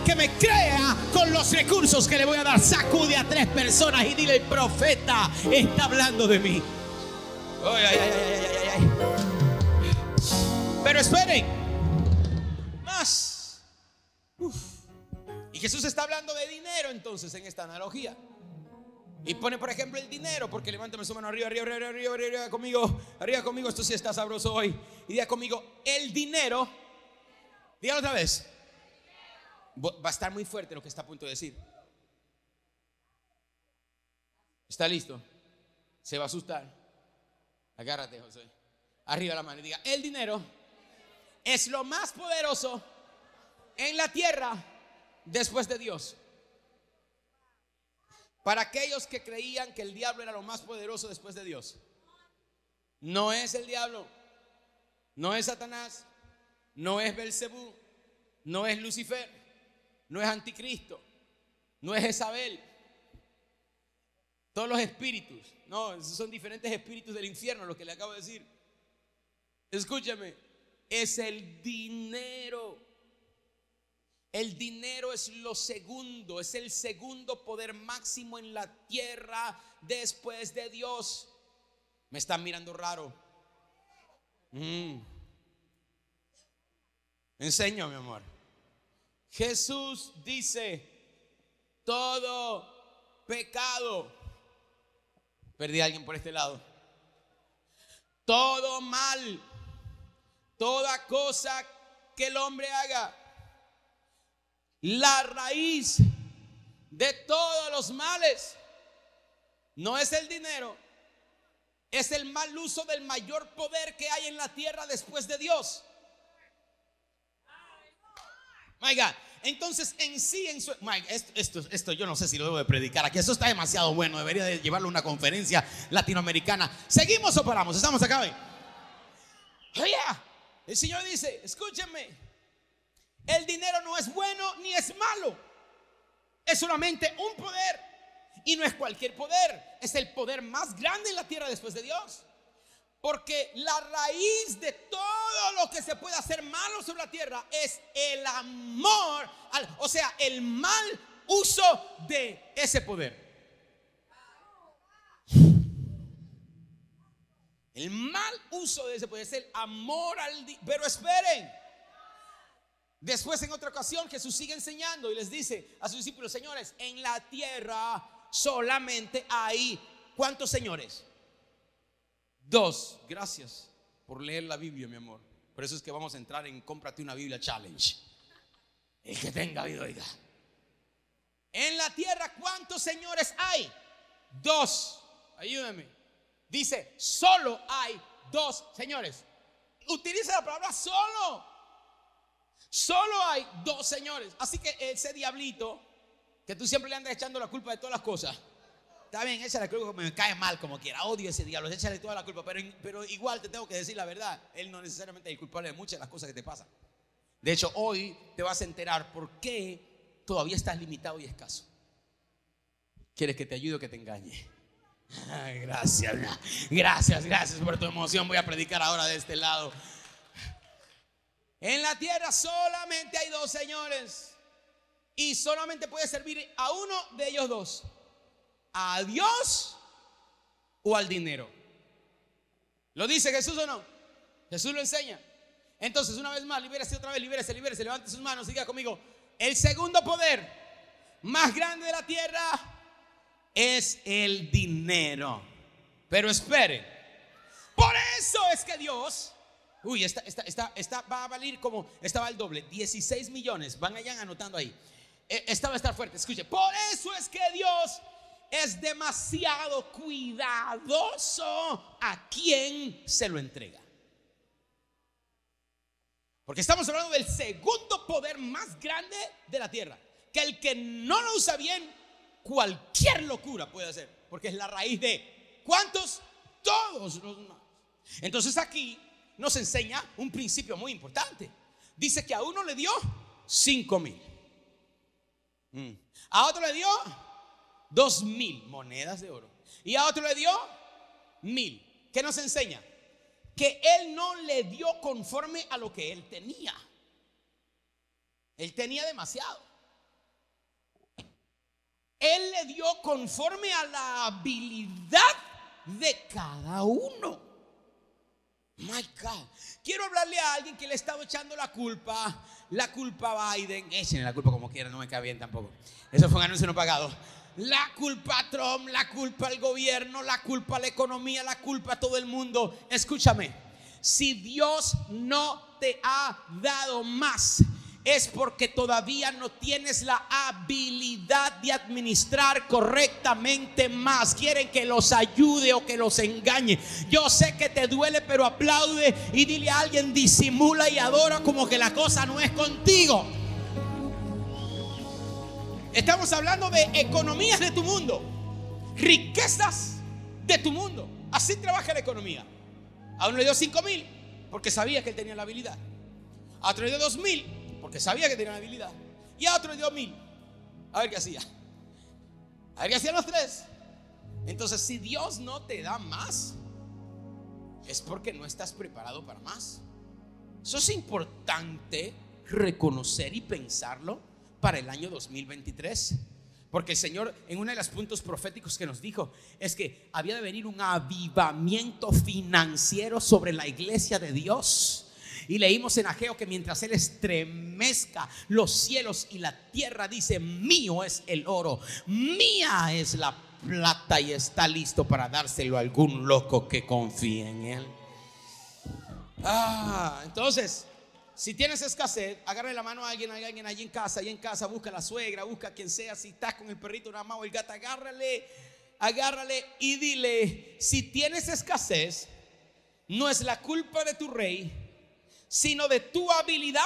que me crea con los recursos que le voy a dar. Sacude a tres personas y dile: el profeta está hablando de mí. Ay, ay, ay, ay, ay, ay. Pero esperen, más. Y Jesús está hablando de dinero entonces en esta analogía. Y pone, por ejemplo, el dinero, porque levántame su mano arriba, arriba, arriba, arriba, arriba, arriba conmigo, arriba conmigo. Esto sí está sabroso hoy. Y diga conmigo: el dinero. Dígalo otra vez. Va a estar muy fuerte lo que está a punto de decir. ¿Está listo? Se va a asustar. Agárrate, José. Arriba la mano y diga: el dinero es lo más poderoso en la tierra después de Dios. Para aquellos que creían que el diablo era lo más poderoso después de Dios, no es el diablo, no es Satanás, no es Belcebú, no es Lucifer, no es Anticristo, no es Jezabel. Todos los espíritus, no, son diferentes espíritus del infierno lo que le acabo de decir. Escúchame, es el dinero. El dinero es lo segundo, es el segundo poder máximo en la tierra después de Dios. Me están mirando raro. Enseño, mi amor. Jesús dice: todo pecado. Perdí a alguien por este lado. Todo mal, toda cosa que el hombre haga, la raíz de todos los males no es el dinero, es el mal uso del mayor poder que hay en la tierra después de Dios. My God. Entonces en sí, en su, Mike, esto yo no sé si lo debo de predicar aquí. Esto está demasiado bueno, debería de llevarlo a una conferencia latinoamericana. ¿Seguimos o paramos? Estamos acá hoy. Oh, yeah. El Señor dice: escúchenme, el dinero no es bueno ni es malo, es solamente un poder, y no es cualquier poder, es el poder más grande en la tierra después de Dios. Porque la raíz de todo lo que se puede hacer malo sobre la tierra es el amor, o sea, el mal uso de ese poder. El mal uso de ese poder es el amor al dinero. Pero esperen, después en otra ocasión Jesús sigue enseñando y les dice a sus discípulos: señores, en la tierra solamente hay, ¿cuántos señores? Dos. Gracias por leer la Biblia, mi amor. Por eso es que vamos a entrar en Cómprate una Biblia Challenge. El que tenga vida, oiga. En la tierra, ¿cuántos señores hay? 2. Ayúdame. Dice, solo hay 2 señores. Utiliza la palabra solo. Solo hay 2 señores. Así que ese diablito que tú siempre le andas echando la culpa de todas las cosas, está bien, échale la culpa, me cae mal como quiera, odio ese diablo, échale toda la culpa, pero igual te tengo que decir la verdad, él no necesariamente es culpable de muchas de las cosas que te pasan. De hecho, hoy te vas a enterar por qué todavía estás limitado y escaso. ¿Quieres que te ayude o que te engañe? Gracias, gracias, gracias por tu emoción. Voy a predicar ahora de este lado. En la tierra solamente hay 2 señores, y solamente puede servir a uno de ellos 2: a Dios o al dinero. ¿Lo dice Jesús o no? Jesús lo enseña. Entonces, una vez más, libérese otra vez, libérese, levante sus manos, diga conmigo: el segundo poder más grande de la tierra es el dinero. Pero esperen, por eso es que Dios, esta va a valer como, esta va al doble, 16 millones, van allá anotando ahí, esta va a estar fuerte, escuche. Por eso es que Dios es demasiado cuidadoso a quien se lo entrega, porque estamos hablando del segundo poder más grande de la tierra, que el que no lo usa bien, cualquier locura puede hacer, porque es la raíz de ¿cuántos? Todos los demás. Entonces aquí nos enseña un principio muy importante. Dice que a uno le dio 5,000, a otro le dio 2,000 monedas de oro, y a otro le dio 1,000. ¿Qué nos enseña? Que él no le dio conforme a lo que él tenía. Él tenía demasiado. Él le dio conforme a la habilidad de cada uno. My God. Quiero hablarle a alguien que le estaba echando la culpa a Biden. Échenle la culpa como quieran, no me cae bien tampoco. Eso fue un anuncio no pagado. La culpa a Trump, la culpa al gobierno, la culpa a la economía, la culpa a todo el mundo. Escúchame, si Dios no te ha dado más, es porque todavía no tienes la habilidad de administrar correctamente más. Quieren que los ayude o que los engañe. Yo sé que te duele, pero aplaude y dile a alguien: disimula y adora como que la cosa no es contigo. Estamos hablando de economías de tu mundo, riquezas de tu mundo. Así trabaja la economía. A uno le dio 5,000 porque sabía que él tenía la habilidad. A otro le dio 2,000. Porque sabía que tenía una habilidad. Y a otro le dio 1,000. A ver qué hacía. A ver qué hacían los 3. Entonces, si Dios no te da más, es porque no estás preparado para más. Eso es importante reconocer y pensarlo para el año 2023. Porque el Señor, en uno de los puntos proféticos que nos dijo, es que había de venir un avivamiento financiero sobre la iglesia de Dios. Y leímos en Ageo que mientras él estremezca los cielos y la tierra, dice: mío es el oro, mía es la plata, y está listo para dárselo a algún loco que confíe en él. Entonces, si tienes escasez, agarre la mano a alguien allí en casa, busca a la suegra, busca a quien sea. Si estás con el perrito, una mamá o el gato, agárrale y dile: si tienes escasez, no es la culpa de tu rey, sino de tu habilidad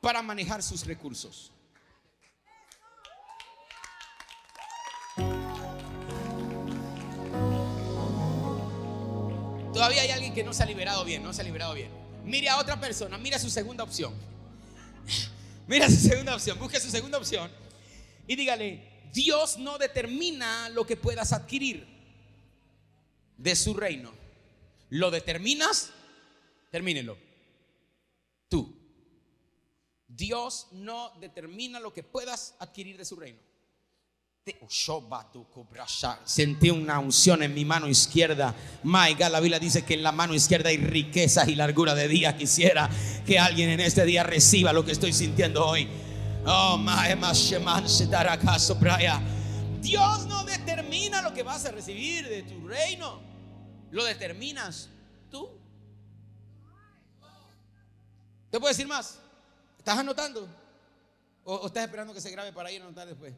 para manejar sus recursos. Todavía hay alguien que no se ha liberado bien, Mire a otra persona, mira su segunda opción. Busque su segunda opción y dígale: Dios no determina lo que puedas adquirir de su reino. ¿Lo determinas? Termínelo. Tú. Dios no determina lo que puedas adquirir de su reino. Sentí una unción en mi mano izquierda. My God, la Biblia dice que en la mano izquierda hay riquezas y largura de día. Quisiera que alguien en este día reciba lo que estoy sintiendo hoy. Oh, Dios no determina lo que vas a recibir de tu reino. Lo determinas tú. ¿Te puedo decir más? ¿Estás anotando? ¿O estás esperando que se grabe para ir a anotar después?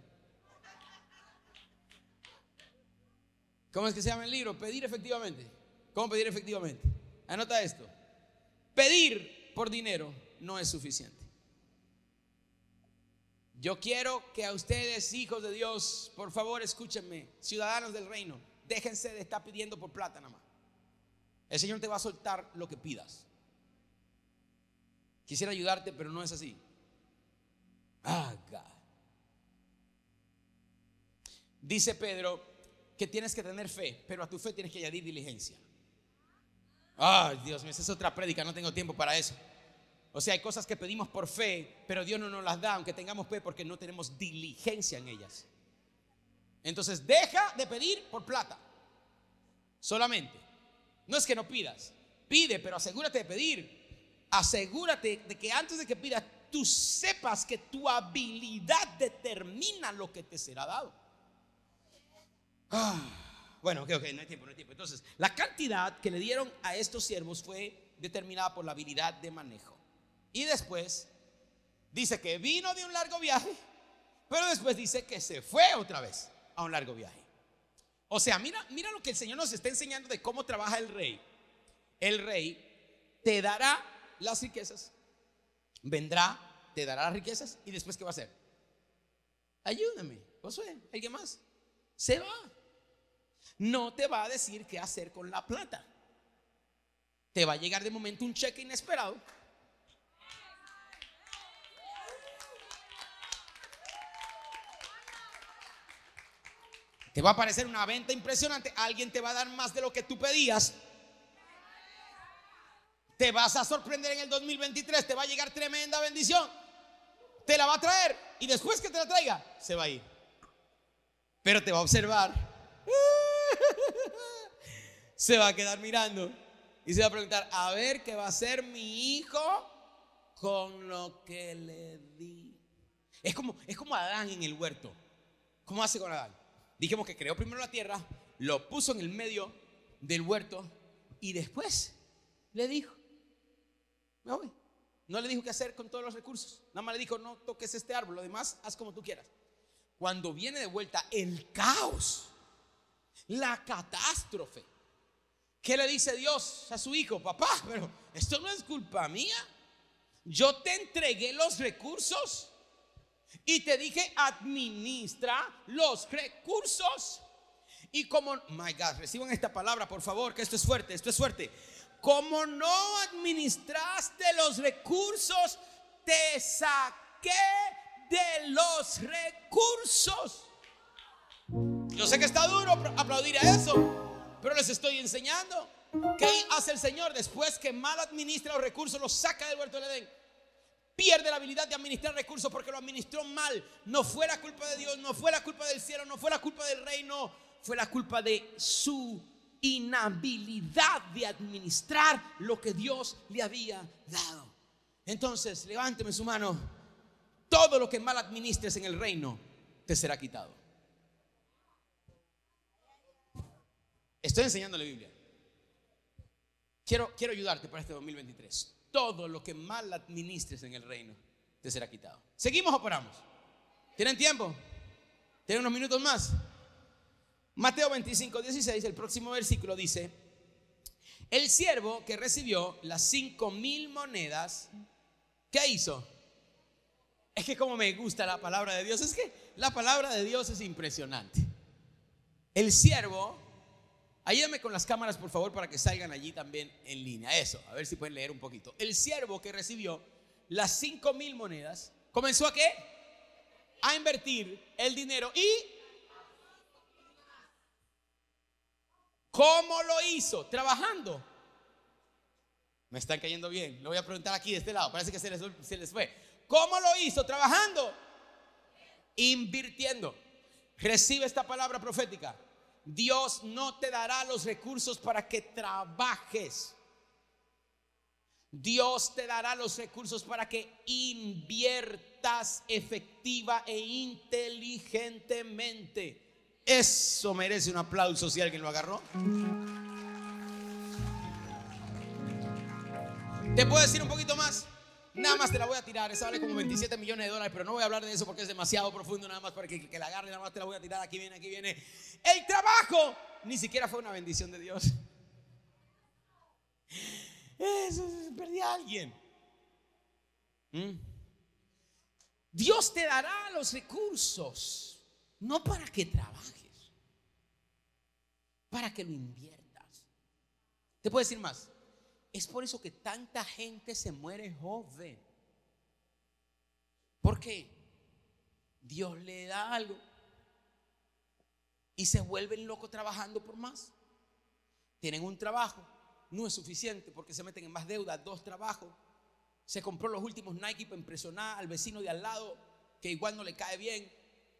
¿Cómo es que se llama el libro? Pedir efectivamente. ¿Cómo pedir efectivamente? Anota esto. Pedir por dinero no es suficiente. Yo quiero que a ustedes, hijos de Dios, por favor escúchenme, ciudadanos del reino, déjense de estar pidiendo por plata nada más. El Señor te va a soltar lo que pidas. Quisiera ayudarte, pero no es así. Ah, God. Dice Pedro que tienes que tener fe, pero a tu fe tienes que añadir diligencia. Ah, Dios mío, esa es otra prédica, no tengo tiempo para eso. O sea, hay cosas que pedimos por fe, pero Dios no nos las da, aunque tengamos fe, porque no tenemos diligencia en ellas. Entonces deja de pedir por plata solamente. No es que no pidas, pide, pero asegúrate de pedir. Asegúrate de que antes de que pidas tú sepas que tu habilidad determina lo que te será dado. Bueno, ok, no hay tiempo, no hay tiempo. Entonces, la cantidad que le dieron a estos siervos fue determinada por la habilidad de manejo. Y después dice que vino de un largo viaje, pero después dice que se fue otra vez a un largo viaje. O sea, mira lo que el Señor nos está enseñando de cómo trabaja el rey. El rey te dará las riquezas. Vendrá, te dará las riquezas. Y después, ¿qué va a hacer? Ayúdame, Josué, ¿alguien más? Se va. No te va a decir qué hacer con la plata. Te va a llegar de momento un cheque inesperado. Te va a aparecer una venta impresionante. Alguien te va a dar más de lo que tú pedías. Te vas a sorprender en el 2023. Te va a llegar tremenda bendición. Te la va a traer. Y después que te la traiga, se va a ir. Pero te va a observar. Se va a quedar mirando. Y se va a preguntar, a ver qué va a hacer mi hijo con lo que le di. Es como Adán en el huerto. ¿Cómo hace con Adán? Dijimos que creó primero la tierra, lo puso en el medio del huerto y después le dijo, me voy. No le dijo qué hacer con todos los recursos. Nada más le dijo, no toques este árbol, lo demás haz como tú quieras. Cuando viene de vuelta el caos, la catástrofe, ¿qué le dice Dios a su hijo? Papá, pero esto no es culpa mía. Yo te entregué los recursos y te dije administra los recursos. Y como, my God, reciban esta palabra por favor, que esto es fuerte, esto es fuerte. Como no administraste los recursos, te saqué de los recursos. Yo sé que está duro aplaudir a eso, pero les estoy enseñando. ¿Qué hace el Señor después que mal administra los recursos? Los saca del huerto del Edén. Pierde la habilidad de administrar recursos porque lo administró mal. No fue la culpa de Dios, no fue la culpa del cielo, no fue la culpa del reino, fue la culpa de su inhabilidad de administrar lo que Dios le había dado. Entonces, levánteme su mano. Todo lo que mal administres en el reino te será quitado. Estoy enseñando la Biblia. Quiero ayudarte para este 2023. Todo lo que mal administres en el reino te será quitado. ¿Seguimos o paramos? ¿Tienen tiempo? ¿Tienen unos minutos más? Mateo 25, 16, el próximo versículo dice: el siervo que recibió las 5,000 monedas, ¿qué hizo? Es que como me gusta la palabra de Dios, es que la palabra de Dios es impresionante. El siervo, ayúdame con las cámaras por favor para que salgan allí también en línea, eso, a ver si pueden leer un poquito. El siervo que recibió las 5,000 monedas, ¿comenzó a qué? A invertir el dinero. ¿Y cómo lo hizo? Trabajando. Me están cayendo bien, lo voy a preguntar aquí de este lado, parece que se les fue. ¿Cómo lo hizo? Trabajando. Invirtiendo. Recibe esta palabra profética. Dios no te dará los recursos para que trabajes. Dios te dará los recursos para que inviertas efectiva e inteligentemente. Eso merece un aplauso si alguien lo agarró. ¿Te puedo decir un poquito más? Nada más te la voy a tirar. Esa vale como $27 millones, pero no voy a hablar de eso porque es demasiado profundo, nada más para que la agarre. Nada más te la voy a tirar. Aquí viene, aquí viene. El trabajo ni siquiera fue una bendición de Dios. Eso, perdí a alguien. Dios te dará los recursos, no para que trabajes, para que lo inviertas. Te puedo decir más. Es por eso que tanta gente se muere joven. Porque Dios le da algo y se vuelven locos trabajando por más. Tienen un trabajo, no es suficiente porque se meten en más deuda, 2 trabajos. Se compró los últimos Nike para impresionar al vecino de al lado que igual no le cae bien.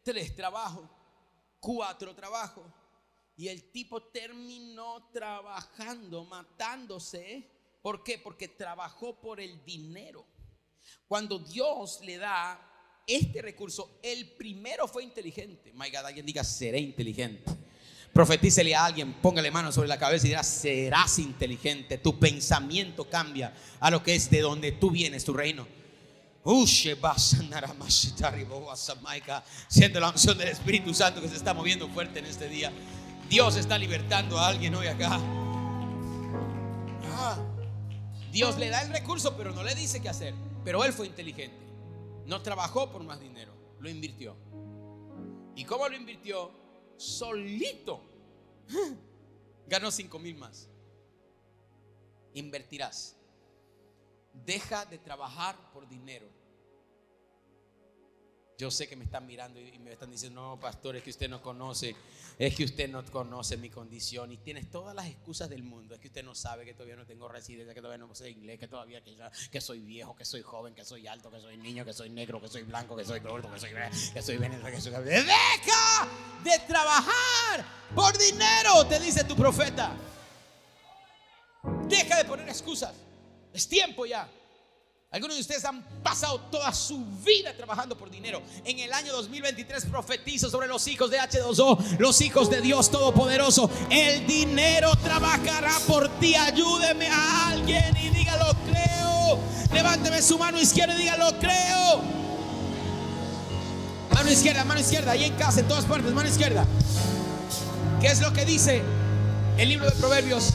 3 trabajos, 4 trabajos. Y el tipo terminó trabajando, matándose. ¿Por qué? Porque trabajó por el dinero. Cuando Dios le da este recurso, el primero fue inteligente. My God, alguien diga, seré inteligente. Profetícele a alguien, póngale mano sobre la cabeza y dirá, serás inteligente. Tu pensamiento cambia a lo que es de donde tú vienes, tu reino. Siento la unción del Espíritu Santo que se está moviendo fuerte en este día. Dios está libertando a alguien hoy acá. Dios le da el recurso, pero no le dice qué hacer. Pero él fue inteligente. No trabajó por más dinero, lo invirtió. ¿Y cómo lo invirtió? Solito. Ganó 5,000 más. Invertirás. Deja de trabajar por dinero. Yo sé que me están mirando y me están diciendo, no, pastor, es que usted no conoce, es que usted no conoce mi condición y tienes todas las excusas del mundo, es que usted no sabe que todavía no tengo residencia, que todavía no sé inglés, que todavía que soy viejo, que soy joven, que soy alto, que soy niño, que soy negro, que soy blanco, que soy gordo, que soy venezolano, que soy... ¡Deja de trabajar por dinero!, te dice tu profeta. Deja de poner excusas, es tiempo ya. Algunos de ustedes han pasado toda su vida trabajando por dinero. En el año 2023 profetizo sobre los hijos de H2O, los hijos de Dios Todopoderoso. El dinero trabajará por ti. Ayúdeme a alguien y dígalo, creo. Levánteme su mano izquierda y dígalo, creo. Mano izquierda, ahí en casa, en todas partes, mano izquierda. ¿Qué es lo que dice el libro de Proverbios?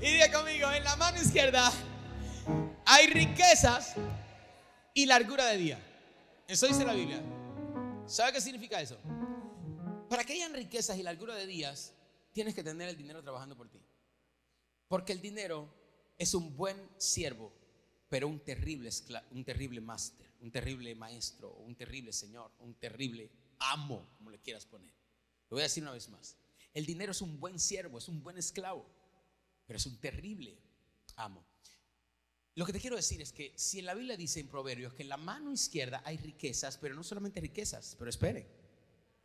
Y diga conmigo, en la mano izquierda hay riquezas y largura de día. Eso dice la Biblia. ¿Sabe qué significa eso? Para que hayan riquezas y largura de días, tienes que tener el dinero trabajando por ti. Porque el dinero es un buen siervo, pero un terrible maestro, un terrible señor, un terrible amo, como le quieras poner. Lo voy a decir una vez más. El dinero es un buen siervo, es un buen esclavo, pero es un terrible amo. Lo que te quiero decir es que si en la Biblia dice en Proverbios que en la mano izquierda hay riquezas, pero no solamente riquezas, pero espere,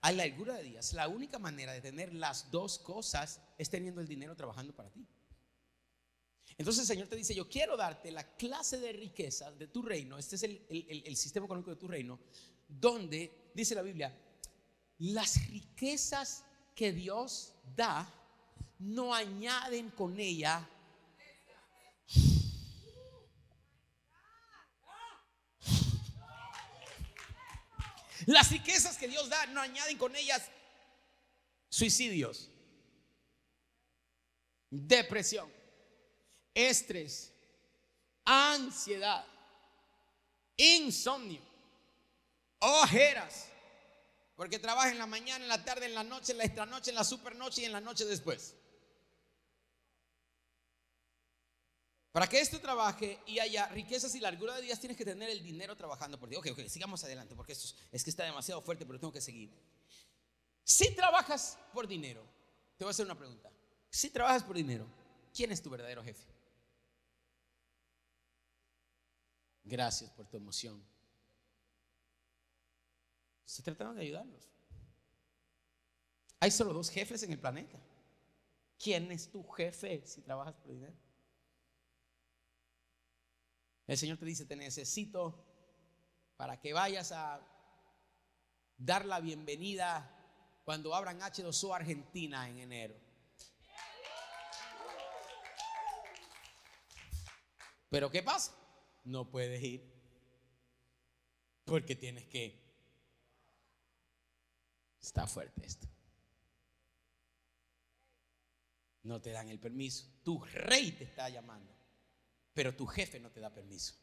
hay largura de días. La única manera de tener las dos cosas es teniendo el dinero trabajando para ti. Entonces el Señor te dice, yo quiero darte la clase de riquezas de tu reino. Este es el sistema económico de tu reino, donde dice la Biblia, las riquezas que Dios da no añaden con ella. Las riquezas que Dios da no añaden con ellas suicidios, depresión, estrés, ansiedad, insomnio, ojeras. Porque trabaja en la mañana, en la tarde, en la noche, en la extranoche, en la supernoche y en la noche después. Para que esto trabaje y haya riquezas y largura de días, tienes que tener el dinero trabajando por ti. Ok, sigamos adelante porque esto es que está demasiado fuerte, pero tengo que seguir. Si trabajas por dinero, te voy a hacer una pregunta. Si trabajas por dinero, ¿quién es tu verdadero jefe? Gracias por tu emoción. Se trataron de ayudarlos. Hay solo 2 jefes en el planeta. ¿Quién es tu jefe si trabajas por dinero? El Señor te dice, te necesito para que vayas a dar la bienvenida cuando abran H2O Argentina en enero. Pero ¿qué pasa? No puedes ir porque tienes que... Está fuerte esto. No te dan el permiso. Tu rey te está llamando, pero tu jefe no te da permiso.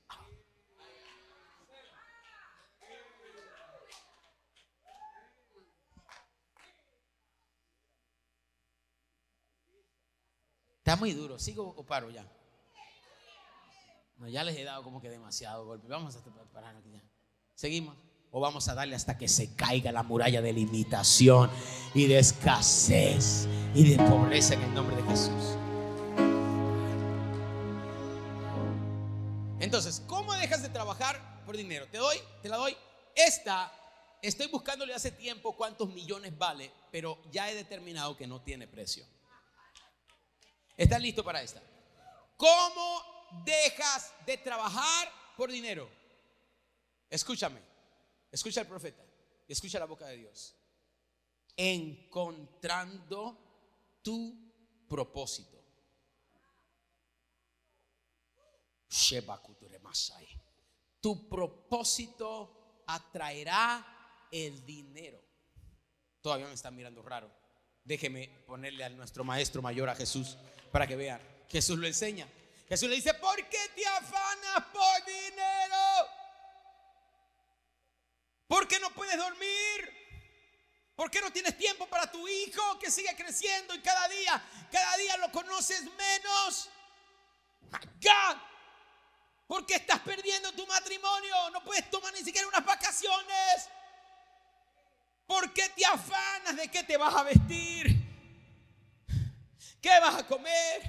Está muy duro. ¿Sigo o paro ya? No, ya les he dado como que demasiado golpe. Vamos a parar aquí ya. Seguimos. O vamos a darle hasta que se caiga la muralla de limitación y de escasez y de pobreza en el nombre de Jesús. Entonces, ¿cómo dejas de trabajar por dinero? Te la doy. Estoy buscándole hace tiempo cuántos millones vale, pero ya he determinado que no tiene precio. ¿Estás listo para esta? ¿Cómo dejas de trabajar por dinero? Escúchame. Escucha al profeta y escucha la boca de Dios. Encontrando tu propósito. Tu propósito atraerá el dinero. Todavía me están mirando raro. Déjeme ponerle a nuestro maestro mayor, a Jesús, para que vean. Jesús lo enseña. Jesús le dice: ¿por qué te afanas por dinero? ¿Por qué no puedes dormir? ¿Por qué no tienes tiempo para tu hijo que sigue creciendo y cada día lo conoces menos? ¡My God! ¿Por qué estás perdiendo tu matrimonio? No puedes tomar ni siquiera unas vacaciones. ¿Por qué te afanas de qué te vas a vestir? ¿Qué vas a comer?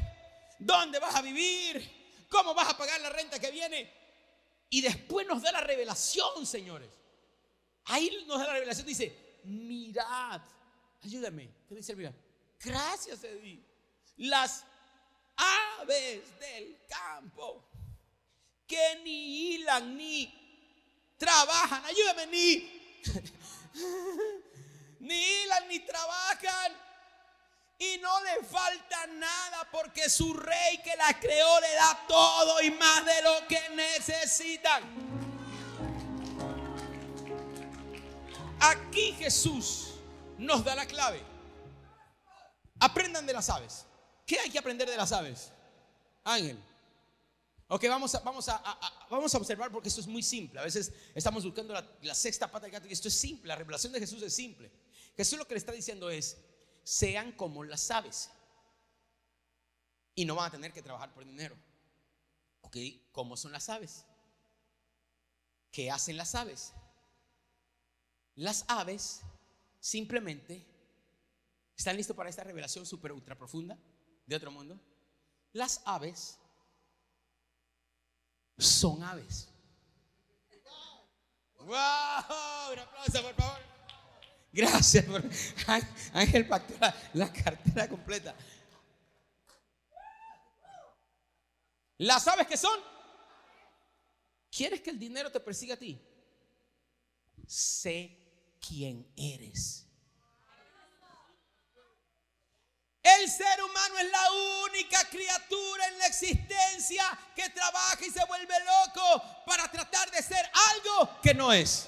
¿Dónde vas a vivir? ¿Cómo vas a pagar la renta que viene? Y después nos da la revelación, señores. Ahí nos da la revelación, dice: mirad, ayúdame, ¿qué dice? Mirad, gracias a Dios, las aves del campo, que ni hilan ni trabajan, ayúdame, ni hilan ni trabajan, y no le falta nada, porque su rey que la creó le da todo y más de lo que necesitan. Aquí Jesús nos da la clave. Aprendan de las aves. ¿Qué hay que aprender de las aves? Ángel. Ok, vamos a observar, porque esto es muy simple. A veces estamos buscando la sexta pata del gato, y esto es simple. La revelación de Jesús es simple. Jesús lo que le está diciendo es: sean como las aves y no van a tener que trabajar por dinero. Ok, ¿cómo son las aves? ¿Qué hacen las aves? Las aves simplemente... ¿Están listos para esta revelación super ultra profunda de otro mundo? Las aves son aves. ¡Wow! Un aplauso, por favor. Gracias, por... Ángel pactó la cartera completa. ¿Las aves qué son? ¿Quieres que el dinero te persiga a ti? Sé quién eres. El ser humano es la única criatura en la existencia que trabaja y se vuelve loco para tratar de ser algo que no es.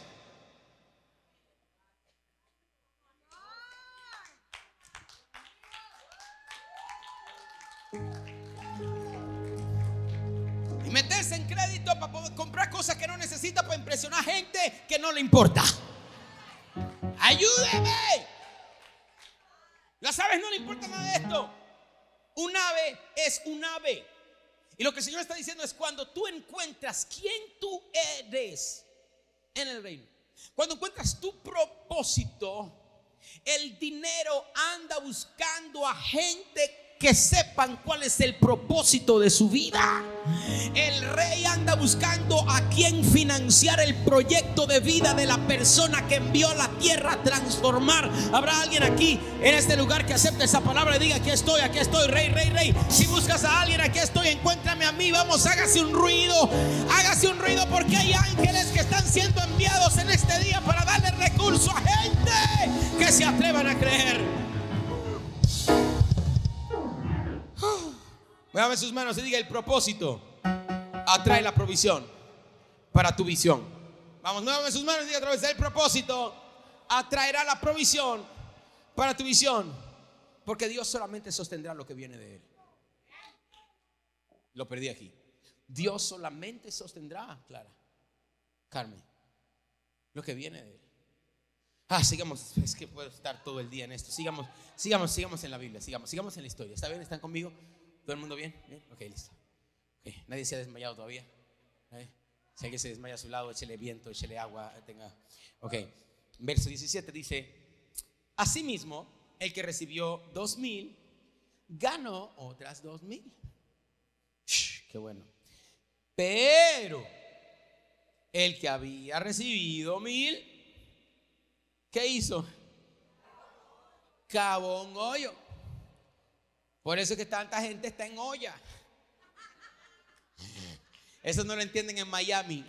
Y meterse en crédito para poder comprar cosas que no necesita, para impresionar gente que no le importa. ¡Ayúdeme! Las aves no le importa nada de esto. Un ave es un ave. Y lo que el Señor está diciendo es: cuando tú encuentras quién tú eres en el reino, cuando encuentras tu propósito, el dinero anda buscando a gente que sepan cuál es el propósito de su vida. El rey anda buscando a quien financiar el proyecto de vida de la persona que envió a la tierra a transformar. ¿Habrá alguien aquí en este lugar que acepte esa palabra y diga: aquí estoy, rey, rey, rey? Si buscas a alguien, aquí estoy, encuéntrame a mí. Vamos, hágase un ruido, porque hay ángeles que están siendo enviados en este día para darle recursos a gente que se atrevan a creer. Mueva sus manos y diga: el propósito atrae la provisión para tu visión. Vamos, mueva sus manos y diga otra vez: el propósito atraerá la provisión para tu visión, porque Dios solamente sostendrá lo que viene de Él. Lo perdí aquí. Dios solamente sostendrá, Clara, Carmen, lo que viene de Él. Ah, sigamos, es que puedo estar todo el día en esto. Sigamos en la Biblia, sigamos en la historia. ¿Está bien? ¿Están conmigo? ¿Todo el mundo bien? ¿Bien? Ok, listo. Okay. ¿Nadie se ha desmayado todavía? ¿Nadie? Si alguien se desmaya a su lado, échele viento, échele agua, tenga. Ok, verso 17 dice: asimismo, el que recibió 2000 ganó otras 2000. Qué bueno. Pero el que había recibido 1000, ¿qué hizo? Cavó un hoyo. Por eso es que tanta gente está en olla. Eso no lo entienden en Miami.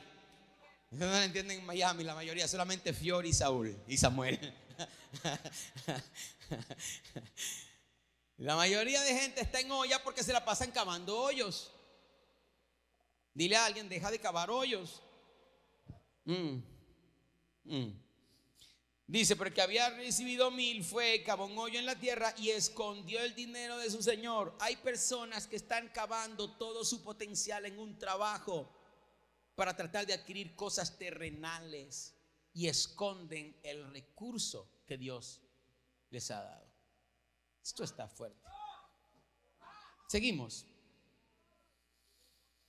Eso no lo entienden en Miami la mayoría. Solamente Fiori y Saúl y Samuel. La mayoría de gente está en olla porque se la pasan cavando hoyos. Dile a alguien: deja de cavar hoyos. Dice: pero el que había recibido 1000 fue, cavó un hoyo en la tierra y escondió el dinero de su señor. Hay personas que están cavando todo su potencial en un trabajo para tratar de adquirir cosas terrenales y esconden el recurso que Dios les ha dado. Esto está fuerte. Seguimos.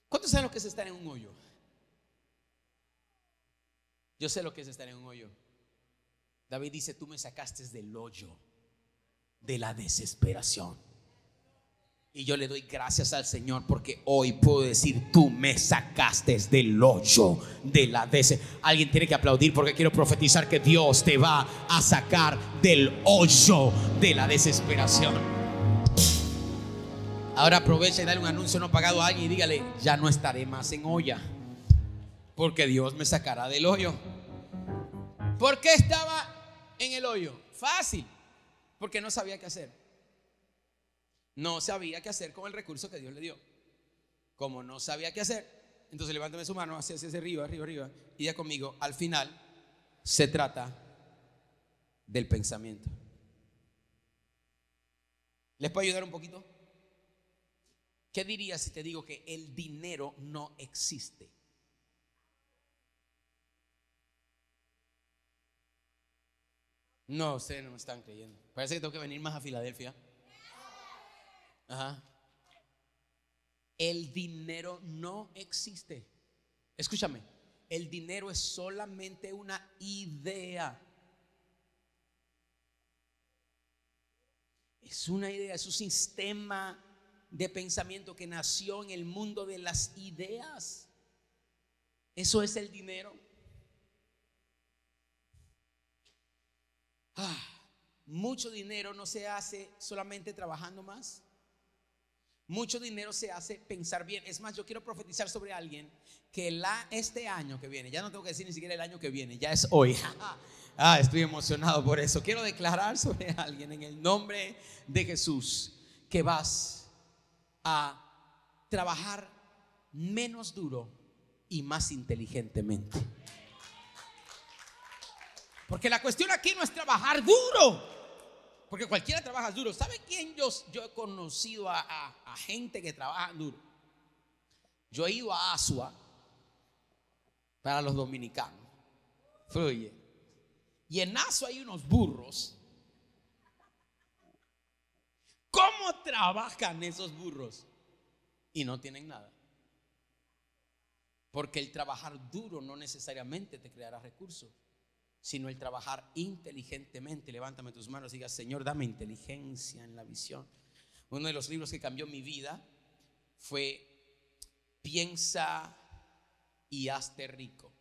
¿Cuántos saben lo que es estar en un hoyo? Yo sé lo que es estar en un hoyo. David dice: tú me sacaste del hoyo de la desesperación, y yo le doy gracias al Señor porque hoy puedo decir: tú me sacaste del hoyo de la desesperación. Alguien tiene que aplaudir porque quiero profetizar que Dios te va a sacar del hoyo de la desesperación. Ahora aprovecha y dale un anuncio no pagado a alguien y dígale: ya no estaré más en olla porque Dios me sacará del hoyo. ¿Por qué estaba en el hoyo? Fácil, porque no sabía qué hacer. No sabía qué hacer con el recurso que Dios le dio. Como no sabía qué hacer, entonces levántame su mano hacia arriba, arriba. Y ya conmigo, al final se trata del pensamiento. ¿Les puedo ayudar un poquito? ¿Qué dirías si te digo que el dinero no existe? No, ustedes no me están creyendo. Parece que tengo que venir más a Filadelfia. Ajá. El dinero no existe. Escúchame, el dinero es solamente una idea. Es una idea, es un sistema de pensamiento que nació en el mundo de las ideas. Eso es el dinero. Mucho dinero no se hace solamente trabajando más. Mucho dinero se hace pensar bien. Es más, yo quiero profetizar sobre alguien que este año que viene, ya no tengo que decir ni siquiera el año que viene, ya es hoy. Estoy emocionado por eso. Quiero declarar sobre alguien en el nombre de Jesús que vas a trabajar menos duro y más inteligentemente. Porque la cuestión aquí no es trabajar duro, porque cualquiera trabaja duro. ¿Sabe quién? Yo he conocido a gente que trabaja duro. Yo he ido a Asua para los dominicanos. Fluye. Y en Asua hay unos burros. ¿Cómo trabajan esos burros? Y no tienen nada. Porque el trabajar duro no necesariamente te creará recursos, sino el trabajar inteligentemente. Levántame tus manos y diga: Señor, dame inteligencia en la visión. Uno de los libros que cambió mi vida fue Piensa y hazte rico.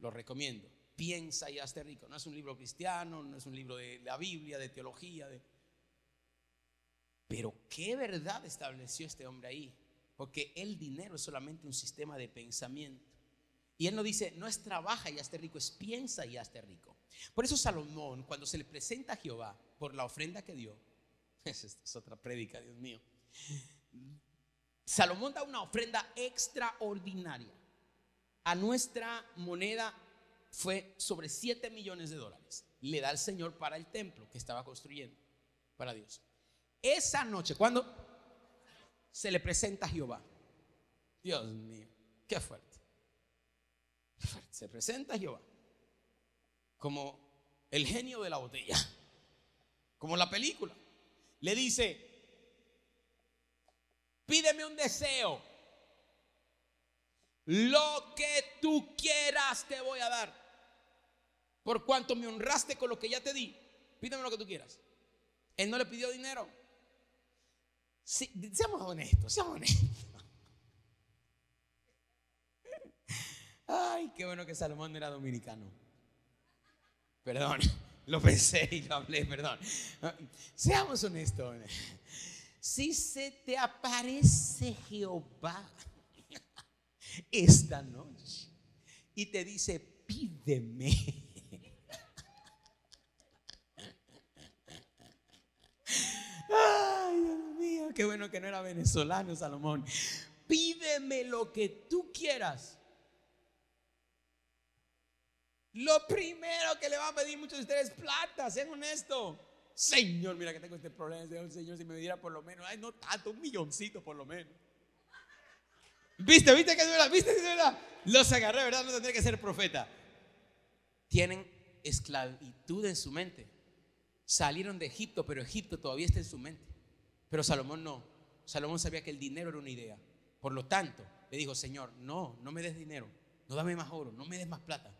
Lo recomiendo. Piensa y hazte rico. No es un libro cristiano, no es un libro de la Biblia, de teología, pero qué verdad estableció este hombre ahí. Porque el dinero es solamente un sistema de pensamiento. Y él no dice, no es trabaja y hazte rico, es piensa y hazte rico. Por eso Salomón, cuando se le presenta a Jehová por la ofrenda que dio, esa es otra prédica, Dios mío, Salomón da una ofrenda extraordinaria. A nuestra moneda fue sobre 7 millones de dólares. Le da al Señor para el templo que estaba construyendo para Dios. Esa noche, cuando se le presenta a Jehová, Dios mío, qué fuerte. Se presenta Jehová como el genio de la botella, como la película. Le dice, pídeme un deseo, lo que tú quieras te voy a dar, por cuanto me honraste con lo que ya te di, pídeme lo que tú quieras. Él no le pidió dinero. Sí, seamos honestos, seamos honestos. Ay, qué bueno que Salomón era dominicano. Perdón, lo pensé y lo hablé, perdón. Seamos honestos. Si se te aparece Jehová esta noche y te dice, pídeme, ay, Dios mío, qué bueno que no era venezolano Salomón. Pídeme lo que tú quieras. Lo primero que le va a pedir muchos de ustedes es plata, sean honestos. Señor, mira que tengo este problema. Señor, si me diera por lo menos, ay, no tanto, un milloncito por lo menos. ¿Viste que es verdad? ¿Viste que es verdad? Los agarré, ¿verdad? No tendría que ser profeta. Tienen esclavitud en su mente. Salieron de Egipto, pero Egipto todavía está en su mente. Pero Salomón no. Salomón sabía que el dinero era una idea. Por lo tanto, le dijo, Señor, no, no me des dinero. No dame más oro, no me des más plata.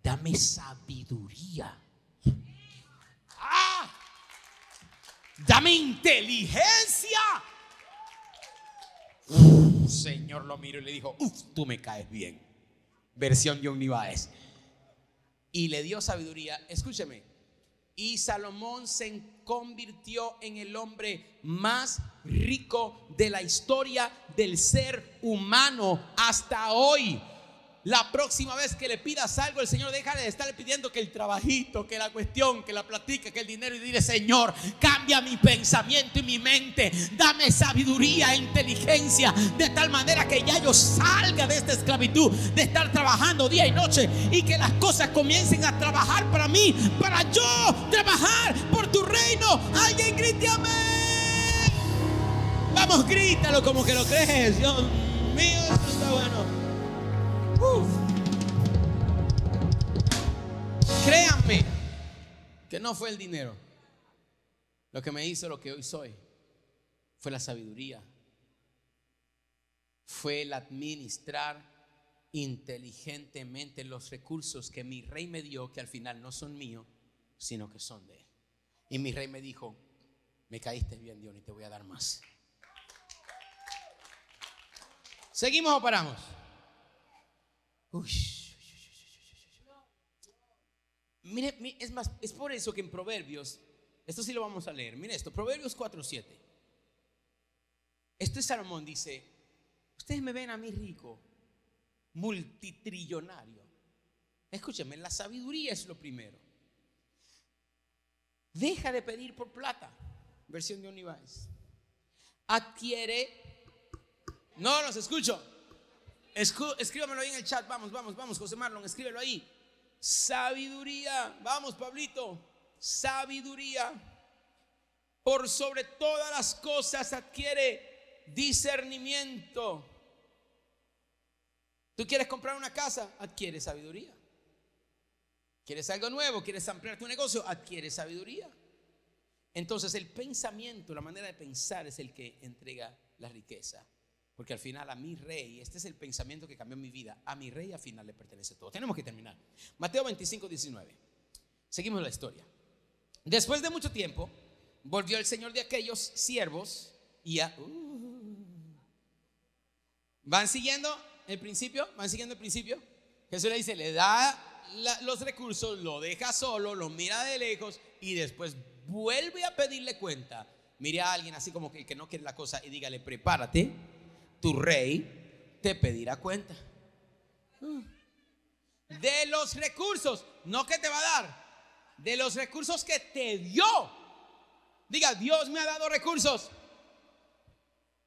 Dame sabiduría. ¡Ah! Dame inteligencia. Señor lo miró y le dijo, tú me caes bien. Versión Dionny Baez. Y le dio sabiduría. Escúcheme. Y Salomón se convirtió en el hombre más rico de la historia del ser humano hasta hoy. La próxima vez que le pidas algo, el Señor deja de estarle pidiendo que el trabajito, que la cuestión, que la platica, que el dinero, y dile, Señor, cambia mi pensamiento y mi mente, dame sabiduría e inteligencia, de tal manera que ya yo salga de esta esclavitud de estar trabajando día y noche, y que las cosas comiencen a trabajar para mí, para yo trabajar por tu reino. Alguien grite amén. Vamos, grítalo como que lo crees. Dios mío, esto está bueno. Créanme que no fue el dinero lo que me hizo lo que hoy soy. Fue la sabiduría, fue el administrar inteligentemente los recursos que mi rey me dio, que al final no son míos, sino que son de él. Y mi rey me dijo, me caíste bien, Dios, y te voy a dar más. ¿Seguimos o paramos? Uy. Mire, es más, es por eso que en Proverbios, esto sí lo vamos a leer. Mire esto, Proverbios 4:7. Esto es Salomón, dice, ustedes me ven a mí rico, multitrillonario. Escúchame, la sabiduría es lo primero. Deja de pedir por plata, versión de Univáez. Adquiere, no los escucho. Escríbamelo ahí en el chat. Vamos, José Marlon, escríbelo ahí. Sabiduría, vamos, Pablito. Sabiduría. Por sobre todas las cosas adquiere discernimiento. ¿Tú quieres comprar una casa? Adquiere sabiduría. ¿Quieres algo nuevo? ¿Quieres ampliar tu negocio? Adquiere sabiduría. Entonces el pensamiento, la manera de pensar es el que entrega la riqueza. Porque al final a mi rey, este es el pensamiento que cambió mi vida, a mi rey al final le pertenece todo. Tenemos que terminar. Mateo 25:19. Seguimos la historia. Después de mucho tiempo, volvió el señor de aquellos siervos y ¿van siguiendo el principio? ¿Van siguiendo el principio? Jesús le dice, le da los recursos, lo deja solo, lo mira de lejos y después vuelve a pedirle cuenta. Mire a alguien así como que no quiere la cosa y dígale, prepárate. Tu rey te pedirá cuenta. de los recursos, no que te va a dar, de los recursos que te dio. Diga, Dios me ha dado recursos.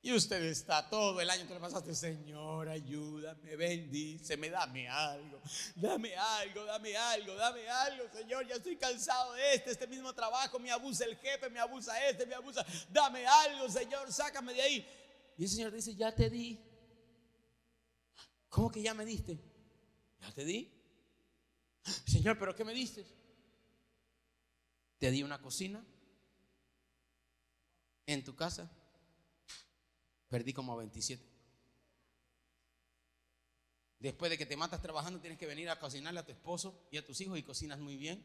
Y usted está todo el año, te lo pasaste, Señor, ayúdame, bendíceme, dame algo, dame algo, dame algo, dame algo, Señor, ya estoy cansado de este mismo trabajo, me abusa el jefe, me abusa este, me abusa, dame algo, Señor, sácame de ahí. Y el Señor te dice, ya te di. ¿Cómo que ya me diste? Ya te di. Señor, ¿pero qué me diste? Te di una cocina en tu casa. Perdí como 27. Después de que te matas trabajando, tienes que venir a cocinarle a tu esposo y a tus hijos, y cocinas muy bien.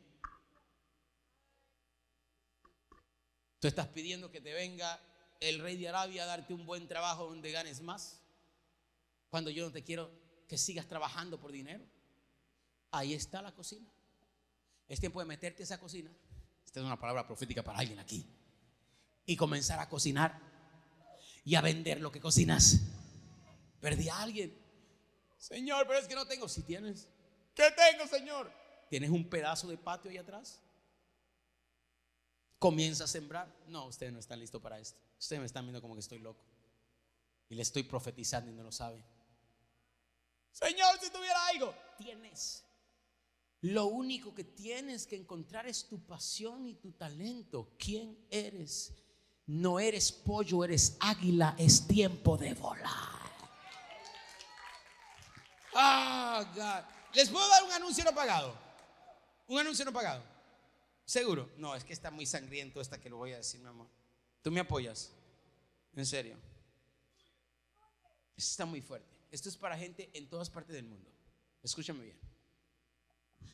Tú estás pidiendo que te venga el rey de Arabia a darte un buen trabajo donde ganes más, cuando yo no te quiero que sigas trabajando por dinero. Ahí está la cocina. Es tiempo de meterte a esa cocina. Esta es una palabra profética para alguien aquí. Y comenzar a cocinar y a vender lo que cocinas. Perdí a alguien. Señor, pero es que no tengo. Si tienes. ¿Qué tengo, Señor? ¿Tienes un pedazo de patio ahí atrás? Comienza a sembrar. No, ustedes no están listos para esto. Ustedes me están viendo como que estoy loco y le estoy profetizando y no lo saben. Señor, si tuviera algo. Tienes. Lo único que tienes que encontrar es tu pasión y tu talento. ¿Quién eres? No eres pollo, eres águila, es tiempo de volar. Ah, God. ¿Les puedo dar un anuncio no pagado? Un anuncio no pagado. ¿Seguro? No, es que está muy sangriento esta que lo voy a decir, mi amor. ¿Tú me apoyas? En serio. Esto está muy fuerte. Esto es para gente en todas partes del mundo. Escúchame bien.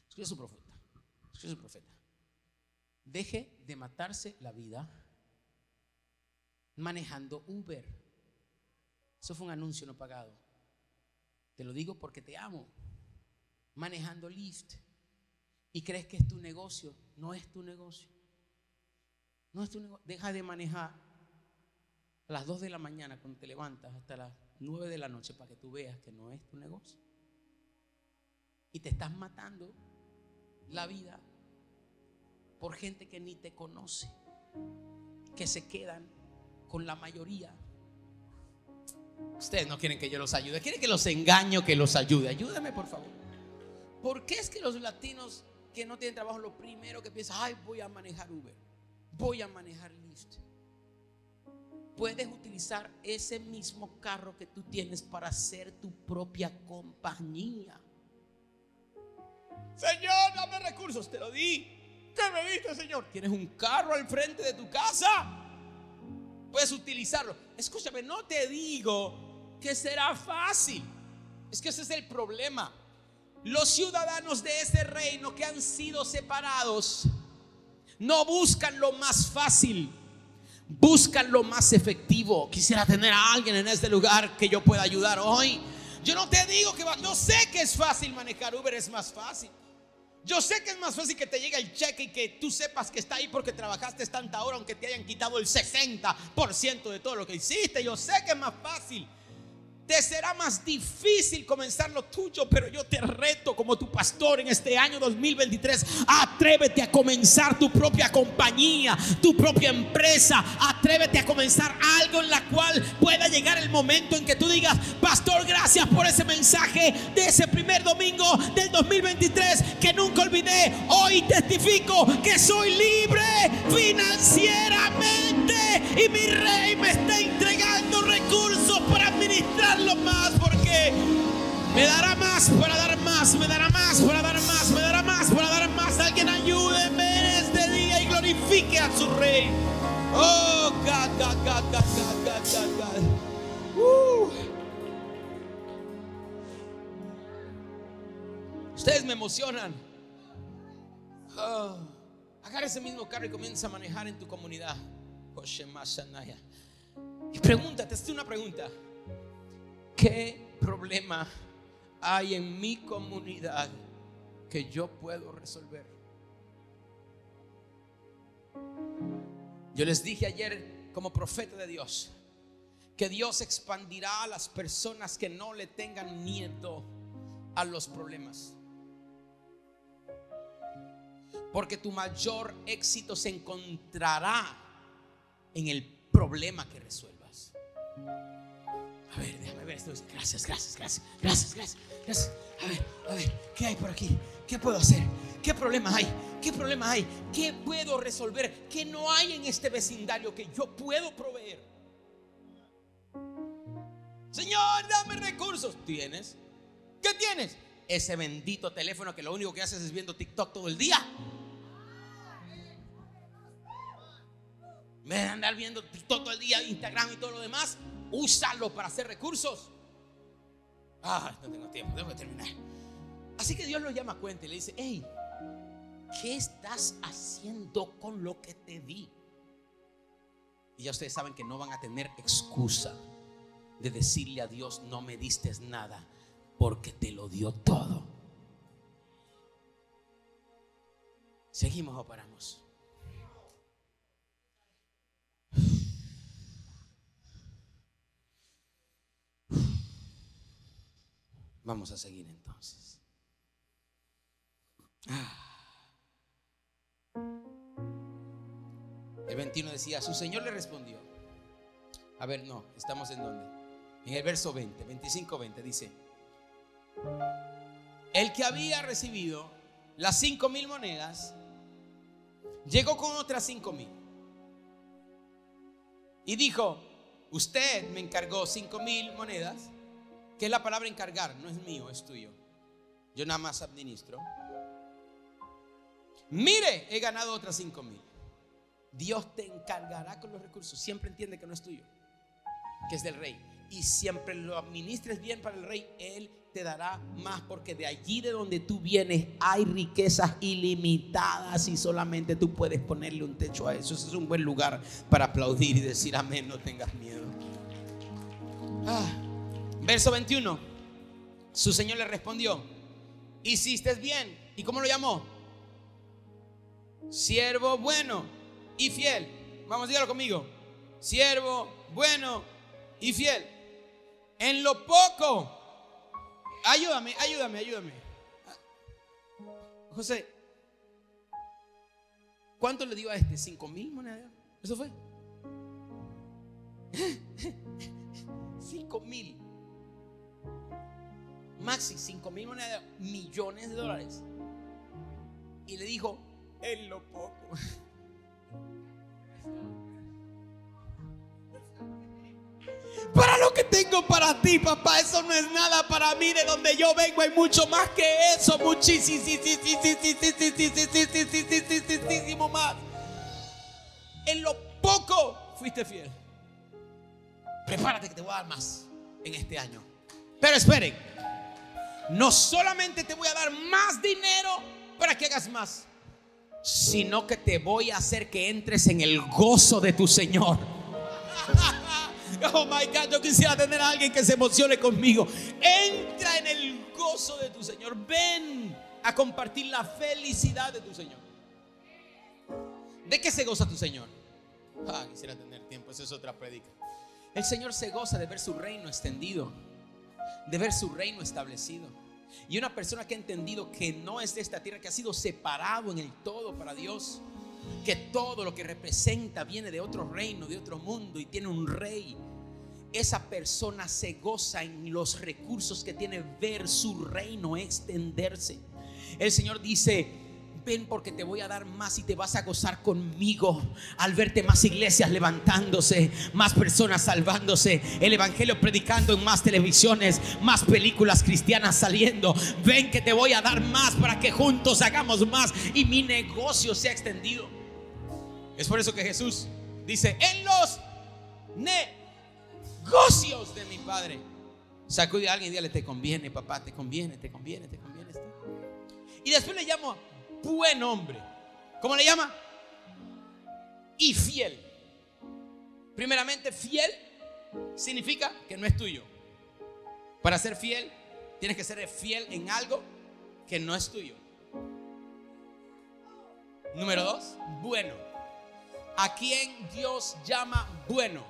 Escucha a su profeta. Escucha a su profeta. Deje de matarse la vida manejando Uber. Eso fue un anuncio no pagado. Te lo digo porque te amo. Manejando Lyft. Y crees que es tu negocio. No es tu negocio. No es tu negocio. Deja de manejar a las 2 de la mañana cuando te levantas hasta las 9 de la noche para que tú veas que no es tu negocio. Y te estás matando la vida por gente que ni te conoce, que se quedan con la mayoría. Ustedes no quieren que yo los ayude, quieren que los engaño, que los ayude. Ayúdame, por favor. ¿Por qué es que los latinos que no tienen trabajo, lo primero que piensan, ay, voy a manejar Uber, voy a manejar Lyft? Puedes utilizar ese mismo carro que tú tienes para hacer tu propia compañía. Señor, dame recursos, te lo di. ¿Qué me diste, Señor? ¿Tienes un carro al frente de tu casa? Puedes utilizarlo. Escúchame, no te digo que será fácil. Es que ese es el problema. Los ciudadanos de este reino que han sido separados no buscan lo más fácil, buscan lo más efectivo. Quisiera tener a alguien en este lugar que yo pueda ayudar hoy. Yo no te digo que va, yo sé que es fácil manejar Uber, es más fácil. Yo sé que es más fácil que te llegue el cheque y que tú sepas que está ahí porque trabajaste tanta hora, aunque te hayan quitado el 60% de todo lo que hiciste. Yo sé que es más fácil. Te será más difícil comenzar lo tuyo, pero yo te reto como tu pastor en este año 2023. Atrévete a comenzar tu propia compañía, tu propia empresa. Atrévete a comenzar algo en la cual pueda llegar el momento en que tú digas, pastor, gracias por ese mensaje de ese primer domingo del 2023 que nunca olvidé. Hoy testifico que soy libre financieramente y mi rey me está entregando recursos para administrar más, porque me dará más para dar más, me dará más para dar más, me dará más para dar más. Alguien ayúdeme en este día y glorifique a su rey. Oh, God, God, God, God, God, God, God. Ustedes me emocionan. Oh. Agarra ese mismo carro y comienza a manejar en tu comunidad. Y pregúntate, esta es una pregunta. ¿Qué problema hay en mi comunidad que yo puedo resolver? Yo les dije ayer como profeta de Dios que Dios expandirá a las personas que no le tengan miedo a los problemas. porque tu mayor éxito se encontrará en el problema que resuelvas. A ver, déjame ver esto. Gracias. A ver, ¿qué hay por aquí? ¿Qué puedo hacer? ¿Qué problemas hay? ¿Qué puedo resolver? ¿Qué no hay en este vecindario que yo puedo proveer? Señor, dame recursos. ¿Tienes? ¿Qué tienes? Ese bendito teléfono que lo único que haces es viendo TikTok todo el día. En vez de andar viendo TikTok todo el día, Instagram y todo lo demás, úsalo para hacer recursos. No tengo tiempo, tengo que terminar. Así que Dios lo llama a cuenta y le dice: hey, ¿qué estás haciendo con lo que te di? Y ya ustedes saben que no van a tener excusa de decirle a Dios: no me diste nada, porque te lo dio todo. ¿Seguimos o paramos? Vamos a seguir entonces. El 21 decía: su Señor le respondió. A ver, no, estamos en donde. En el verso 20, 25-20 dice: el que había recibido las 5,000 monedas llegó con otras 5,000 y dijo: usted me encargó 5,000 monedas, que es la palabra encargar, no es mío, es tuyo, yo nada más administro. Mire, he ganado otras 5,000. Dios te encargará con los recursos. Siempre entiende que no es tuyo, que es del rey, y siempre lo administres bien para el rey, él te dará más, porque de allí de donde tú vienes hay riquezas ilimitadas y solamente tú puedes ponerle un techo a eso. Ese es un buen lugar para aplaudir y decir amén, no tengas miedo. Verso 21. Su Señor le respondió: hiciste bien. ¿Y cómo lo llamó? Siervo bueno y fiel. Vamos, dígalo conmigo: siervo bueno y fiel. En lo poco. Ayúdame. José, ¿cuánto le dio a este? 5,000 monedas. ¿Eso fue? 5,000. Maxi, 5,000 monedas, millones de dólares. Y le dijo: en lo poco. Para lo que tengo para ti, papá, eso no es nada para mí. De donde yo vengo hay mucho más que eso, muchísimo más. En lo poco fuiste fiel, prepárate que te voy a dar más en este año. Pero esperen, no solamente te voy a dar más dinero para que hagas más, sino que te voy a hacer que entres en el gozo de tu Señor. Oh my God, yo quisiera tener a alguien que se emocione conmigo. Entra en el gozo de tu Señor. Ven a compartir la felicidad de tu Señor. ¿De qué se goza tu Señor? Quisiera tener tiempo, eso es otra predica. El Señor se goza de ver su reino extendido, de ver su reino establecido. Y una persona que ha entendido que no es de esta tierra, que ha sido separado en el todo para Dios, que todo lo que representa viene de otro reino, de otro mundo, y tiene un rey. Esa persona se goza en los recursos que tiene ver su reino extenderse. El Señor dice: ven, porque te voy a dar más y te vas a gozar conmigo al verte más iglesias levantándose, más personas salvándose, el evangelio predicando en más televisiones, más películas cristianas saliendo. Ven que te voy a dar más para que juntos hagamos más y mi negocio sea extendido. Es por eso que Jesús dice: en los negocios de mi Padre. Sacude a alguien y dígale: te conviene, papá, te conviene. Y después le llamo: buen hombre. ¿Cómo le llama? Y fiel. Primeramente, fiel significa que no es tuyo. Para ser fiel tienes que ser fiel en algo que no es tuyo. Número dos, bueno. ¿A quién Dios llama bueno?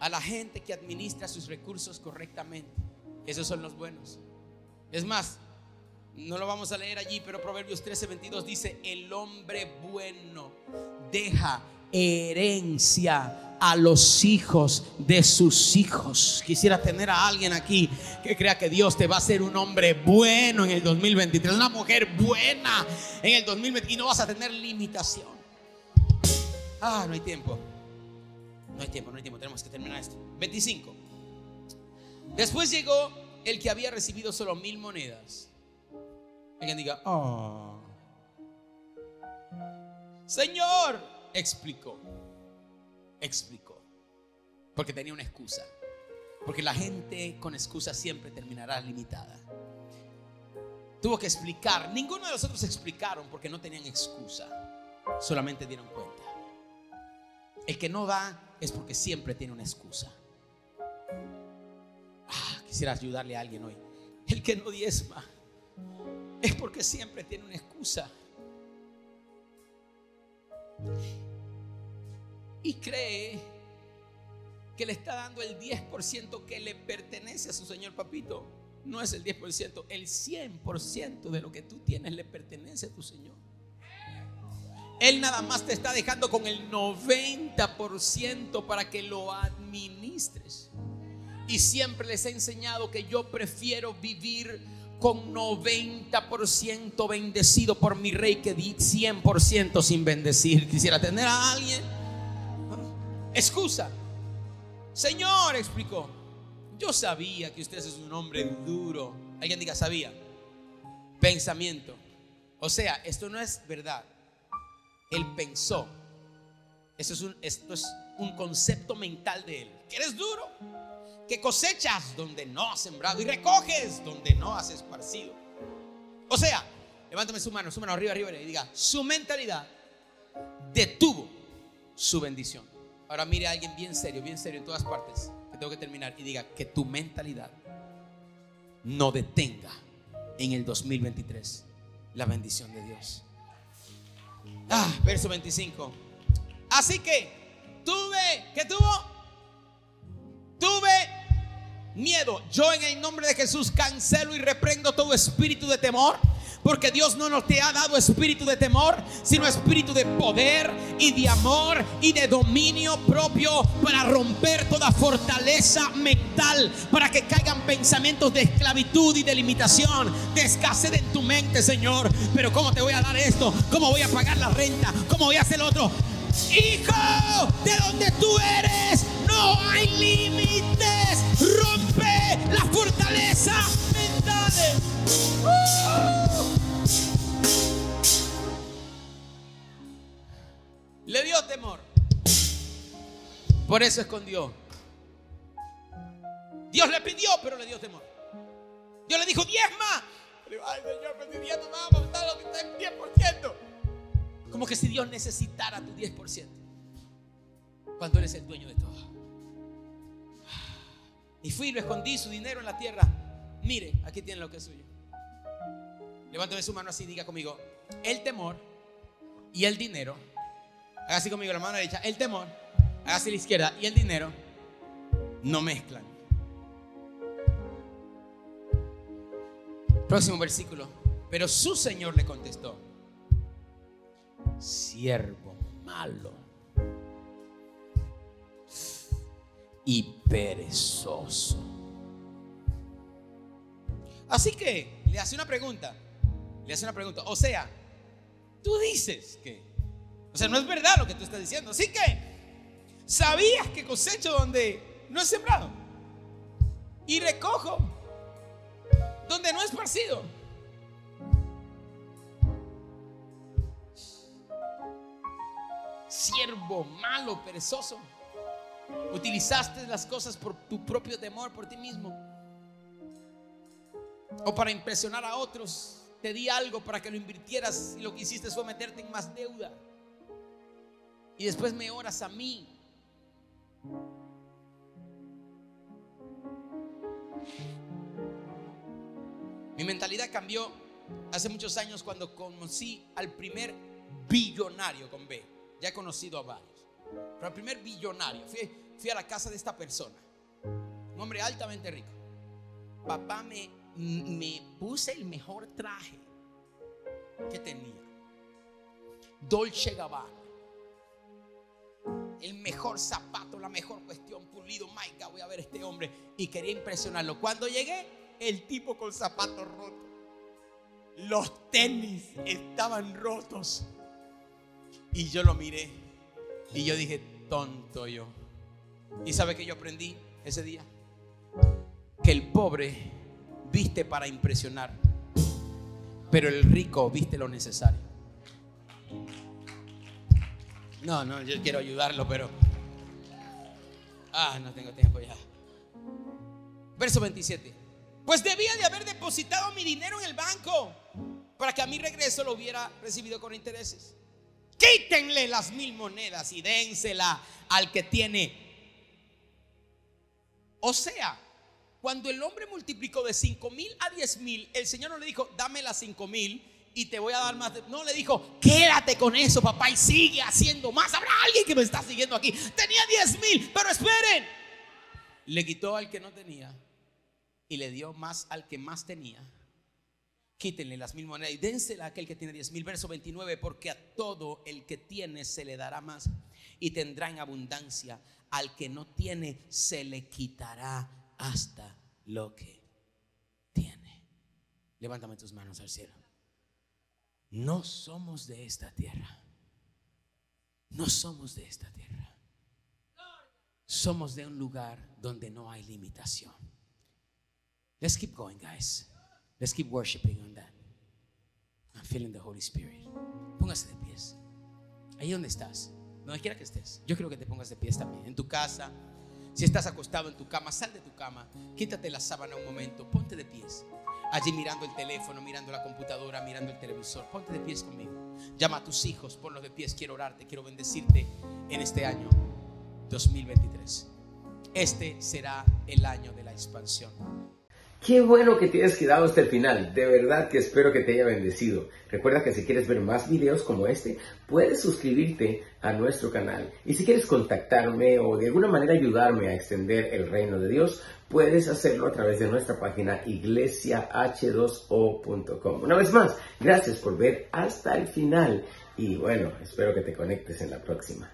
A la gente que administra sus recursos correctamente. Esos son los buenos. Es más, No lo vamos a leer allí, pero Proverbios 13:22 dice: el hombre bueno deja herencia a los hijos de sus hijos. Quisiera tener a alguien aquí que crea que Dios te va a hacer un hombre bueno en el 2023, una mujer buena en el 2023, y no vas a tener limitación. No hay tiempo. Tenemos que terminar esto. 25. Después llegó el que había recibido solo 1,000 monedas. Alguien diga: oh. Señor, explicó, porque tenía una excusa, porque la gente con excusa siempre terminará limitada. Tuvo que explicar. Ninguno de los otros explicaron porque no tenían excusa, solamente dieron cuenta. El que no da es porque siempre tiene una excusa. Quisiera ayudarle a alguien hoy. El que no diezma es porque siempre tiene una excusa y cree que le está dando el 10% que le pertenece a su señor papito. No es el 10%, el 100% de lo que tú tienes le pertenece a tu señor. Él nada más te está dejando con el 90% para que lo administres. Y siempre les he enseñado que yo prefiero vivir con 90% bendecido por mi rey que 100% sin bendecir. Quisiera tener a alguien. Excusa. Señor, explicó: yo sabía que usted es un hombre duro. Alguien diga: sabía. Pensamiento. O sea, esto no es verdad. Él pensó. Esto es un concepto mental de él. ¿Que eres duro? Que cosechas donde no has sembrado y recoges donde no has esparcido. O sea, levántame su mano arriba y diga: su mentalidad detuvo su bendición. Ahora mire a alguien bien serio en todas partes, que tengo que terminar, y diga: que tu mentalidad no detenga en el 2023 la bendición de Dios. Verso 25. Así que tuve miedo. Yo en el nombre de Jesús cancelo y reprendo todo espíritu de temor, porque Dios no nos te ha dado espíritu de temor, sino espíritu de poder y de amor y de dominio propio, para romper toda fortaleza mental, para que caigan pensamientos de esclavitud y de limitación, de escasez en tu mente. Señor, pero ¿cómo te voy a dar esto? ¿Cómo voy a pagar la renta? ¿Cómo voy a hacer lo otro? Hijo, de donde tú eres no hay límites. Rompe las fortalezas mentales. Le dio temor, por eso escondió. Dios le pidió, pero le dio temor. Dios le dijo: diezma. Ay, Señor, pero si diezma me va a matar lo que está en 10%. Como que si Dios necesitara tu 10%, cuando eres el dueño de todo. Y fui y lo escondí, su dinero en la tierra. Mire, aquí tiene lo que es suyo. Levántame su mano así, diga conmigo: el temor y el dinero. Haga así conmigo la mano derecha. El temor. Haga así la izquierda. Y el dinero no mezclan. Próximo versículo. Pero su señor le contestó: siervo malo y perezoso. Así que le hace una pregunta. O sea, tú dices que, o sea, no es verdad lo que tú estás diciendo. Así que sabías que cosecho donde no he sembrado y recojo donde no he esparcido. Siervo malo, perezoso. Utilizaste las cosas por tu propio temor, por ti mismo, o para impresionar a otros. Te di algo para que lo invirtieras y lo que hiciste fue meterte en más deuda. Y después me oras a mí. Mi mentalidad cambió hace muchos años cuando conocí al primer billonario con B. Ya he conocido a varios, pero el primer billonario, fui a la casa de esta persona, un hombre altamente rico. Papá me me puse el mejor traje que tenía, Dolce Gabbana, el mejor zapato, la mejor cuestión, pulido. My God, voy a ver a este hombre. Y quería impresionarlo. Cuando llegué, el tipo con zapatos rotos, los tenis estaban rotos. Y yo lo miré y yo dije, tonto yo. ¿Y sabe qué yo aprendí ese día? Que el pobre viste para impresionar, pero el rico viste lo necesario. No, yo quiero ayudarlo, pero no tengo tiempo ya. Verso 27. Pues debía de haber depositado mi dinero en el banco para que a mi regreso lo hubiera recibido con intereses. Quítenle las 1000 monedas y dénsela al que tiene. O sea, cuando el hombre multiplicó de 5,000 a 10,000, el Señor no le dijo, dame las 5,000 y te voy a dar más. No, le dijo, quédate con eso, papá, y sigue haciendo más. Habrá alguien que me está siguiendo aquí. Tenía 10,000, pero esperen. Le quitó al que no tenía y le dio más al que más tenía. Quítenle las 1000 monedas y dénsela a aquel que tiene 10,000. Verso 29, porque a todo el que tiene se le dará más y tendrá en abundancia. Al que no tiene se le quitará hasta lo que tiene. Levántame tus manos al cielo. No somos de esta tierra. No somos de esta tierra. Somos de un lugar donde no hay limitación. Let's keep going, guys. Let's keep worshiping on that. I'm feeling the Holy Spirit. Póngase de pies. Ahí donde estás, donde quiera que estés, yo quiero que te pongas de pie también. En tu casa, si estás acostado en tu cama, sal de tu cama, quítate la sábana un momento, ponte de pies. Allí mirando el teléfono, mirando la computadora, mirando el televisor, ponte de pies conmigo. Llama a tus hijos, ponlos de pies. Quiero orarte, quiero bendecirte en este año 2023. Este será el año de la expansión. Qué bueno que te hayas quedado hasta el final, de verdad que espero que te haya bendecido. Recuerda que si quieres ver más videos como este, puedes suscribirte a nuestro canal. Y si quieres contactarme o de alguna manera ayudarme a extender el reino de Dios, puedes hacerlo a través de nuestra página iglesiah2o.com. Una vez más, gracias por ver hasta el final y bueno, espero que te conectes en la próxima.